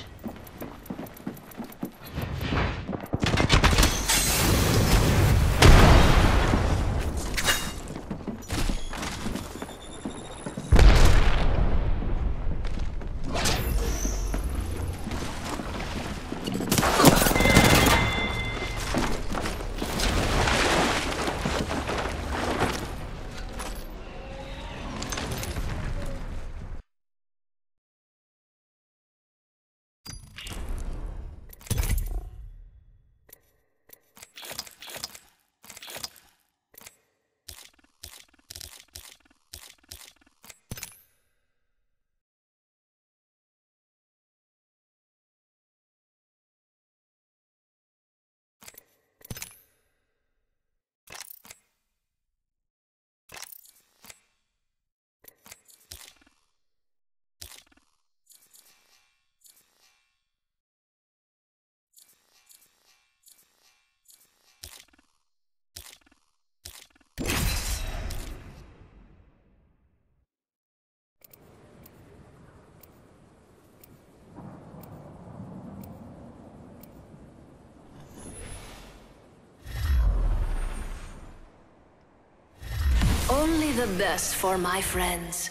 the best for my friends.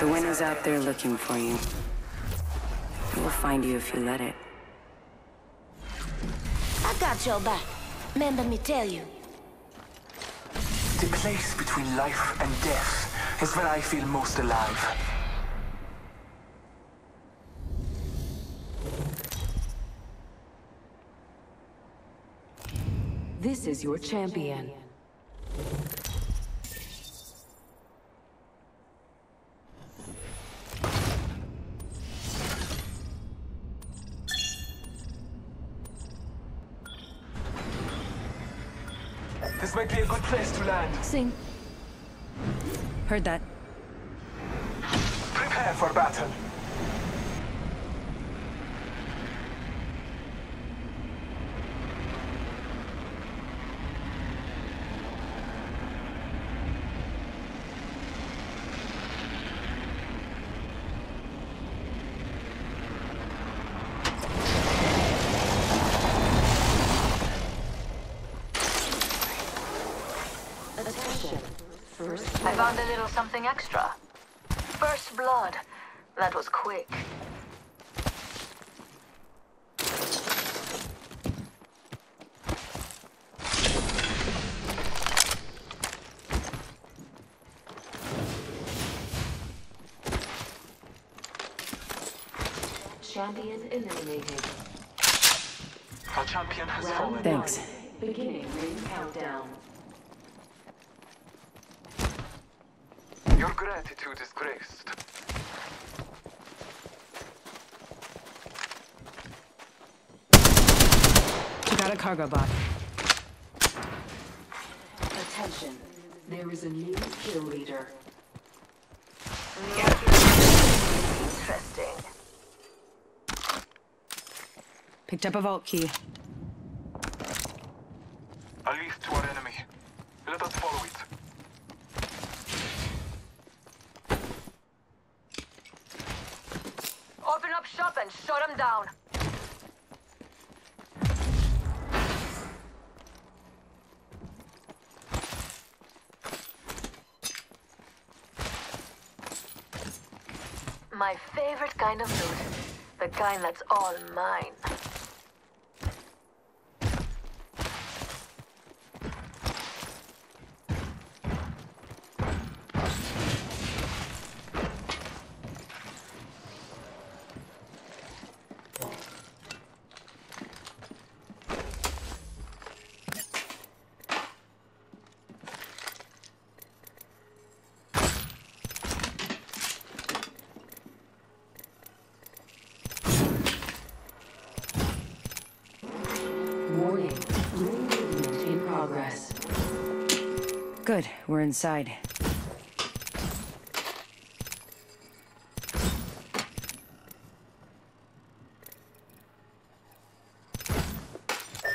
The wind is out there looking for you. It will find you if you let it. I got your back. Remember me tell you. The place between life and death is where I feel most alive. This is your champion. This might be a good place to land. Sing. Heard that. Prepare for battle. I found a little something extra. First blood. That was quick. Champion eliminated. Our champion has Round fallen. Thanks. Beginning ring countdown. Your gratitude is graced. You got a cargo bot. Attention. There is a new kill leader. Yeah. Interesting. Picked up a vault key. A leaf to our enemy. Let us follow it. And shut him down. My favorite kind of loot. The kind that's all mine. Good, we're inside.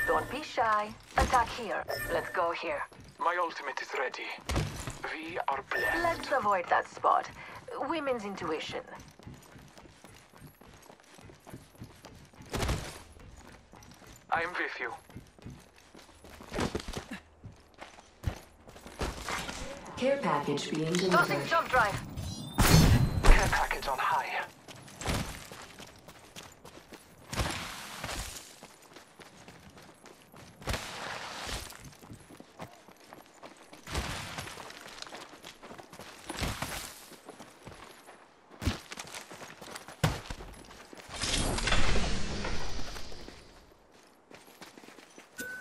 Don't be shy. Attack here. Let's go here. My ultimate is ready. We are blessed. Let's avoid that spot. Women's intuition. I'm with you. Care package being delivered. Tossing jump drive. Care package on high.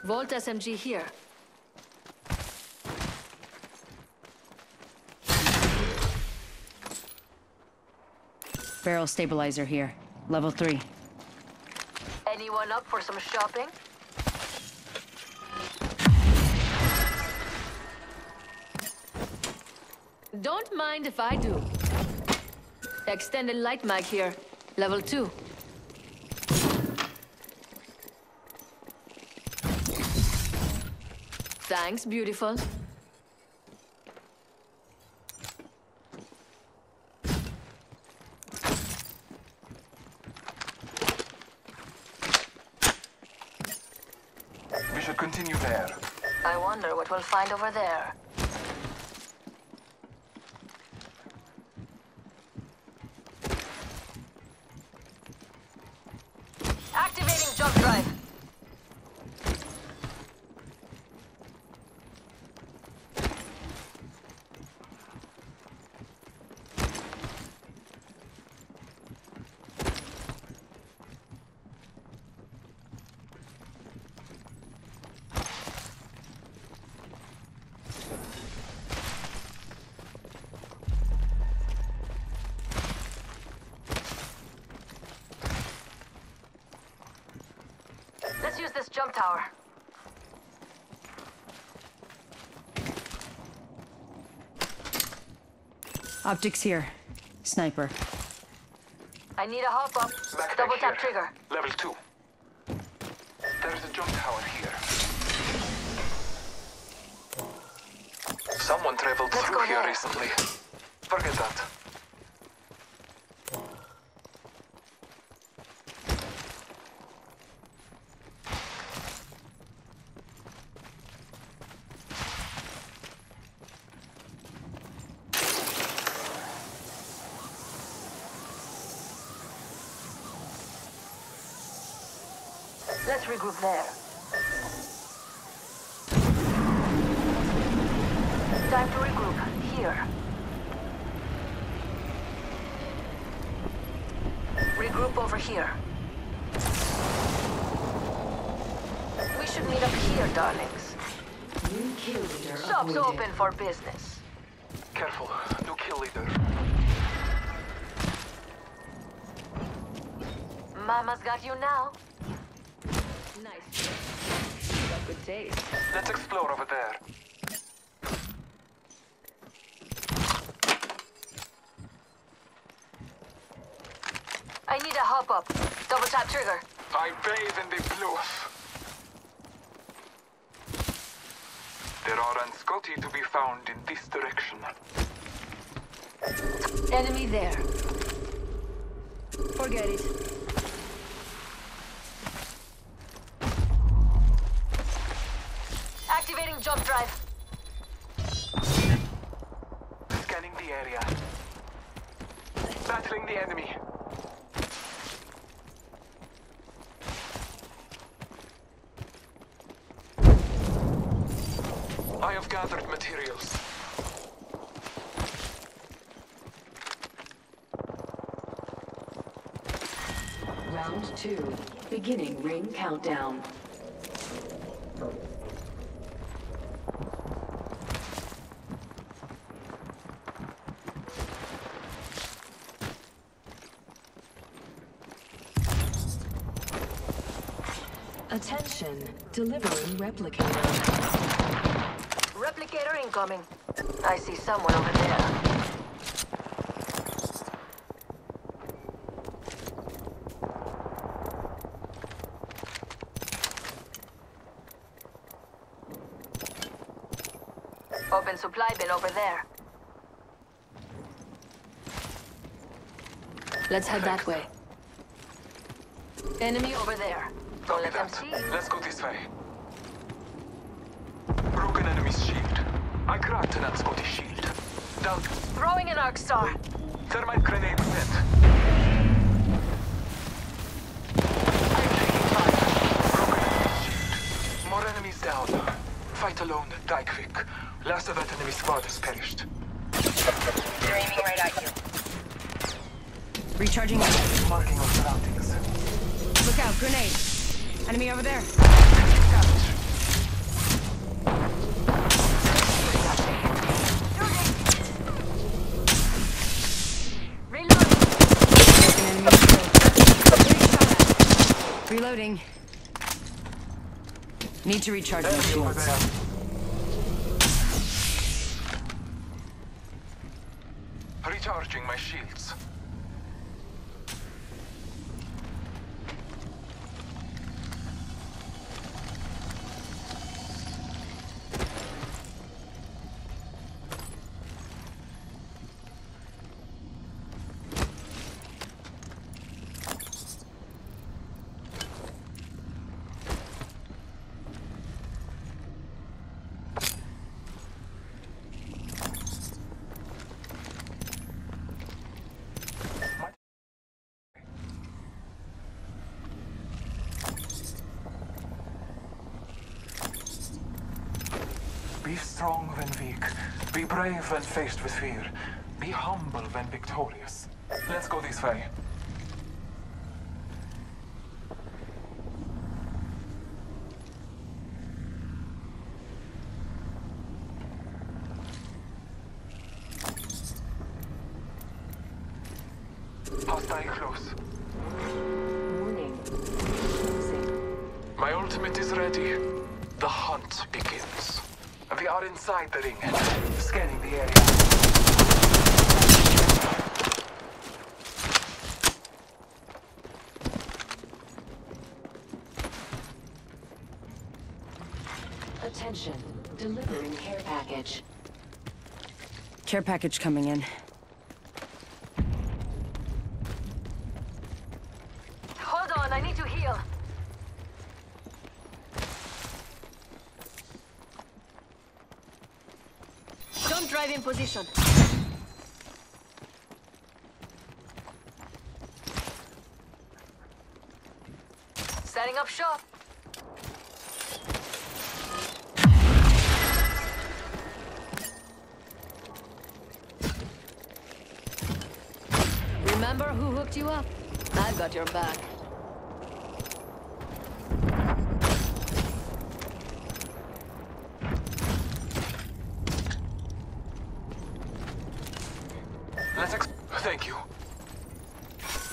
Vault S M G here. Barrel stabilizer here. Level three. Anyone up for some shopping? Don't mind if I do. Extended light mag here. Level two. Thanks, beautiful. Continue there. I wonder what we'll find over there. Activating jump drive. Use this jump tower. Optics here. Sniper. I need a hop up. Back Double back tap here. Trigger. Level two. There's a jump tower here. Someone traveled Let's through here ahead. recently. Forget that. Let's regroup there. Time to regroup here. Regroup over here. We should meet up here, darlings. New kill leader. Shop's open for business. Careful, new kill leader. Mama's got you now. Nice. Good taste. Let's explore over there. I need a hop up. Double tap trigger. I bathe in the blues. There are unscotti to be found in this direction. Enemy there. Forget it. Activating jump drive. Scanning the area. Battling the enemy. I have gathered materials. Round two. Beginning ring countdown. Attention, delivering replicator. Replicator incoming. I see someone over there. Open supply bin over there. Let's head that way. Enemy over there. Don't let them see. Let's go this way. Broken enemy's shield. I cracked an unscotty shield. Down. Throwing an Arc Star. Thermite grenade set. I'm taking fire. Broken enemy's shield. More enemies down. Fight alone. Die quick. Last of that enemy squad has perished. They're aiming right at you. Recharging. Marking our surroundings. Look out! Grenade. Enemy over there. Reloading. Reloading. Need to recharge my shields. Recharging my shields. Be strong when weak. Be brave when faced with fear. Be humble when victorious. Let's go this way. Hostile close. Warning. My ultimate is ready. The hunt begins. We are inside the ring, scanning the area. Attention, delivering care package. Care package coming in. Hold on, I need to heal. Drive in position. Setting up shop. Remember who hooked you up? I've got your back. Thank you.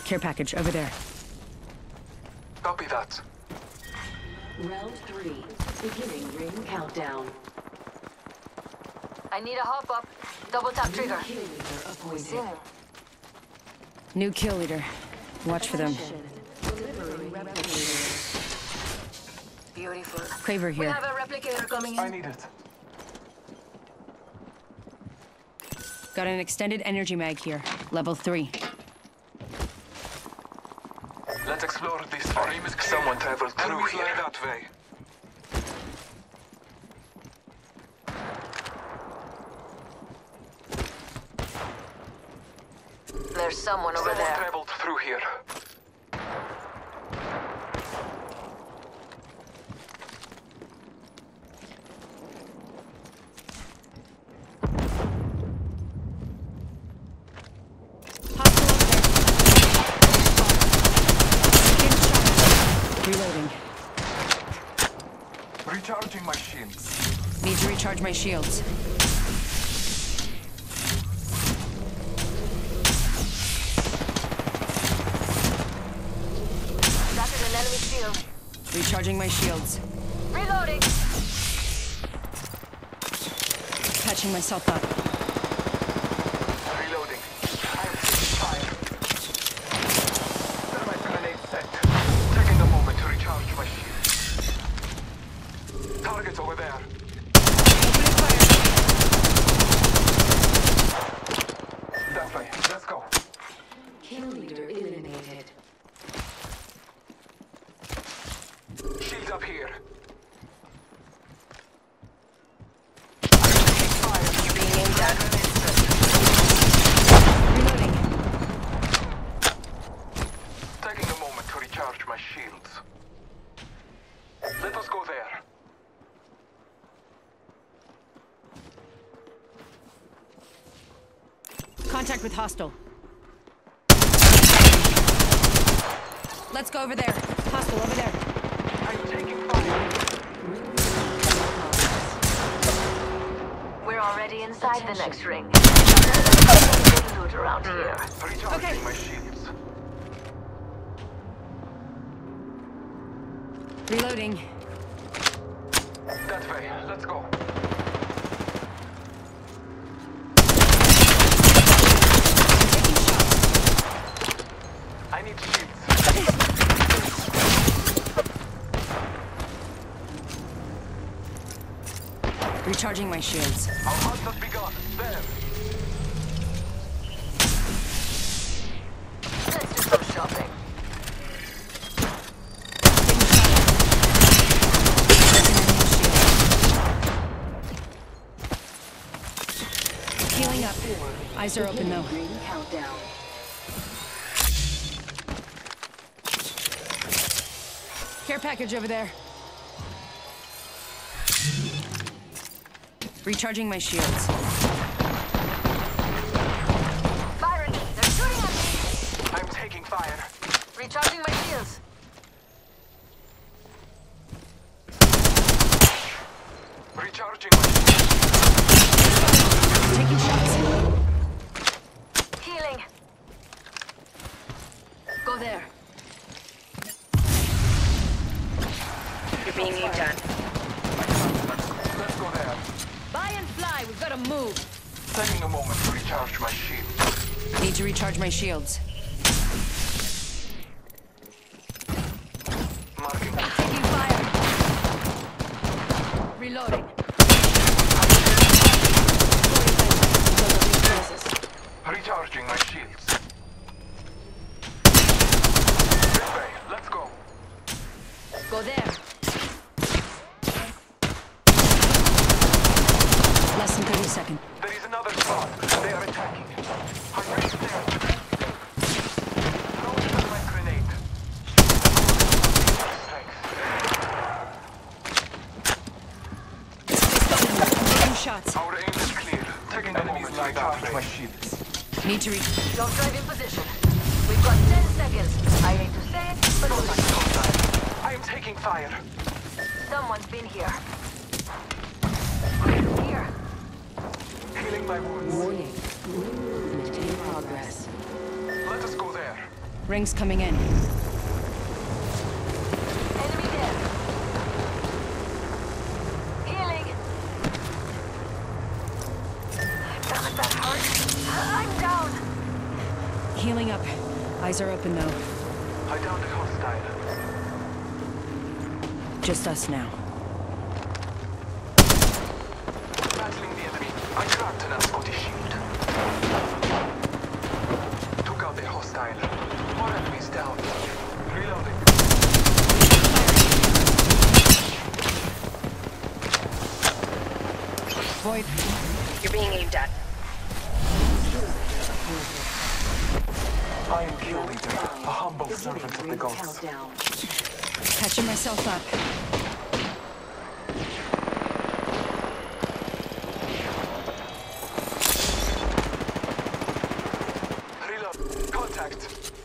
Care package over there. Copy that. Round three, beginning ring countdown. I need a hop up. Double tap trigger. New kill leader. Watch Attention. for them. Beautiful. Craver here. We have a replicator coming in. I need it. Got an extended energy mag here. Level three. Let's explore this way. Someone traveled through here. That way. There's someone over there. Someone traveled through here. Recharging my shields. Need to recharge my shields. That is an enemy shield. Recharging my shields. Reloading. Patching myself up. Reloading. I'm fire. Thermite grenade set. Taking a moment to recharge my shield. Targets over there. Opening fire. That way. Let's go. Kill leader eliminated. Shields up here. Fire. Being aimed at. Reloading. Taking a moment to recharge my shields. Let us go there. Contact with hostile. Let's go over there. Hostile over there. I'm taking fire. We're already inside Attention. the next ring. Loot around here. Okay. Reloading. That way. Let's go. I need shields. Recharging my shields. Our hunt has begun. There. Let's do some shopping. Healing up. Eyes are open though. Countdown. Care package over there. Recharging my shields. Byron, they're shooting at me! I'm taking fire. Recharging my shields. Recharging my shields. Taking shots. Healing. Go there. You're being aimed at. Buy and fly, we've got to move. Taking a moment to recharge my shield. Need to recharge my shields. Marking. Taking fire. Reloading. Recharging my shields. This way, let's go. Go there. Less than thirty seconds. There is another squad. They are attacking. I'm right there. Throw the thermite grenade. Thanks. Shots. Our aim is clear. Taking enemies like that. My shields. Need to reach. Don't drive in position. We've got ten seconds. I hate to say it, but oh my God. I am taking fire. Someone's been here. Healing my wounds. Warning. Maintain progress. Let us go there. Rings coming in. Enemy there. Healing. God, that hurt. I'm down. Healing up. Eyes are open though. I downed a hostile. Just us now. Battling the enemy. I cracked an Ascoti shield. Took out the hostile. More enemies down. Reloading. Void. You're being aimed at. I am pure leader, a humble servant of the gods. Catching myself up.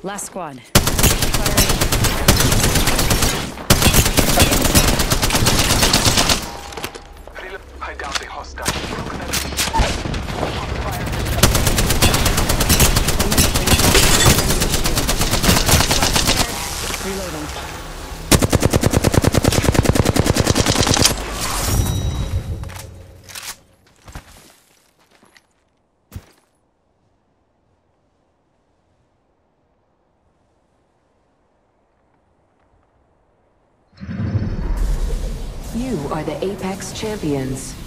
Last squad. Firing. I doubt the hostile. Broken enemy. Fire. Reloading. You are the Apex Champions.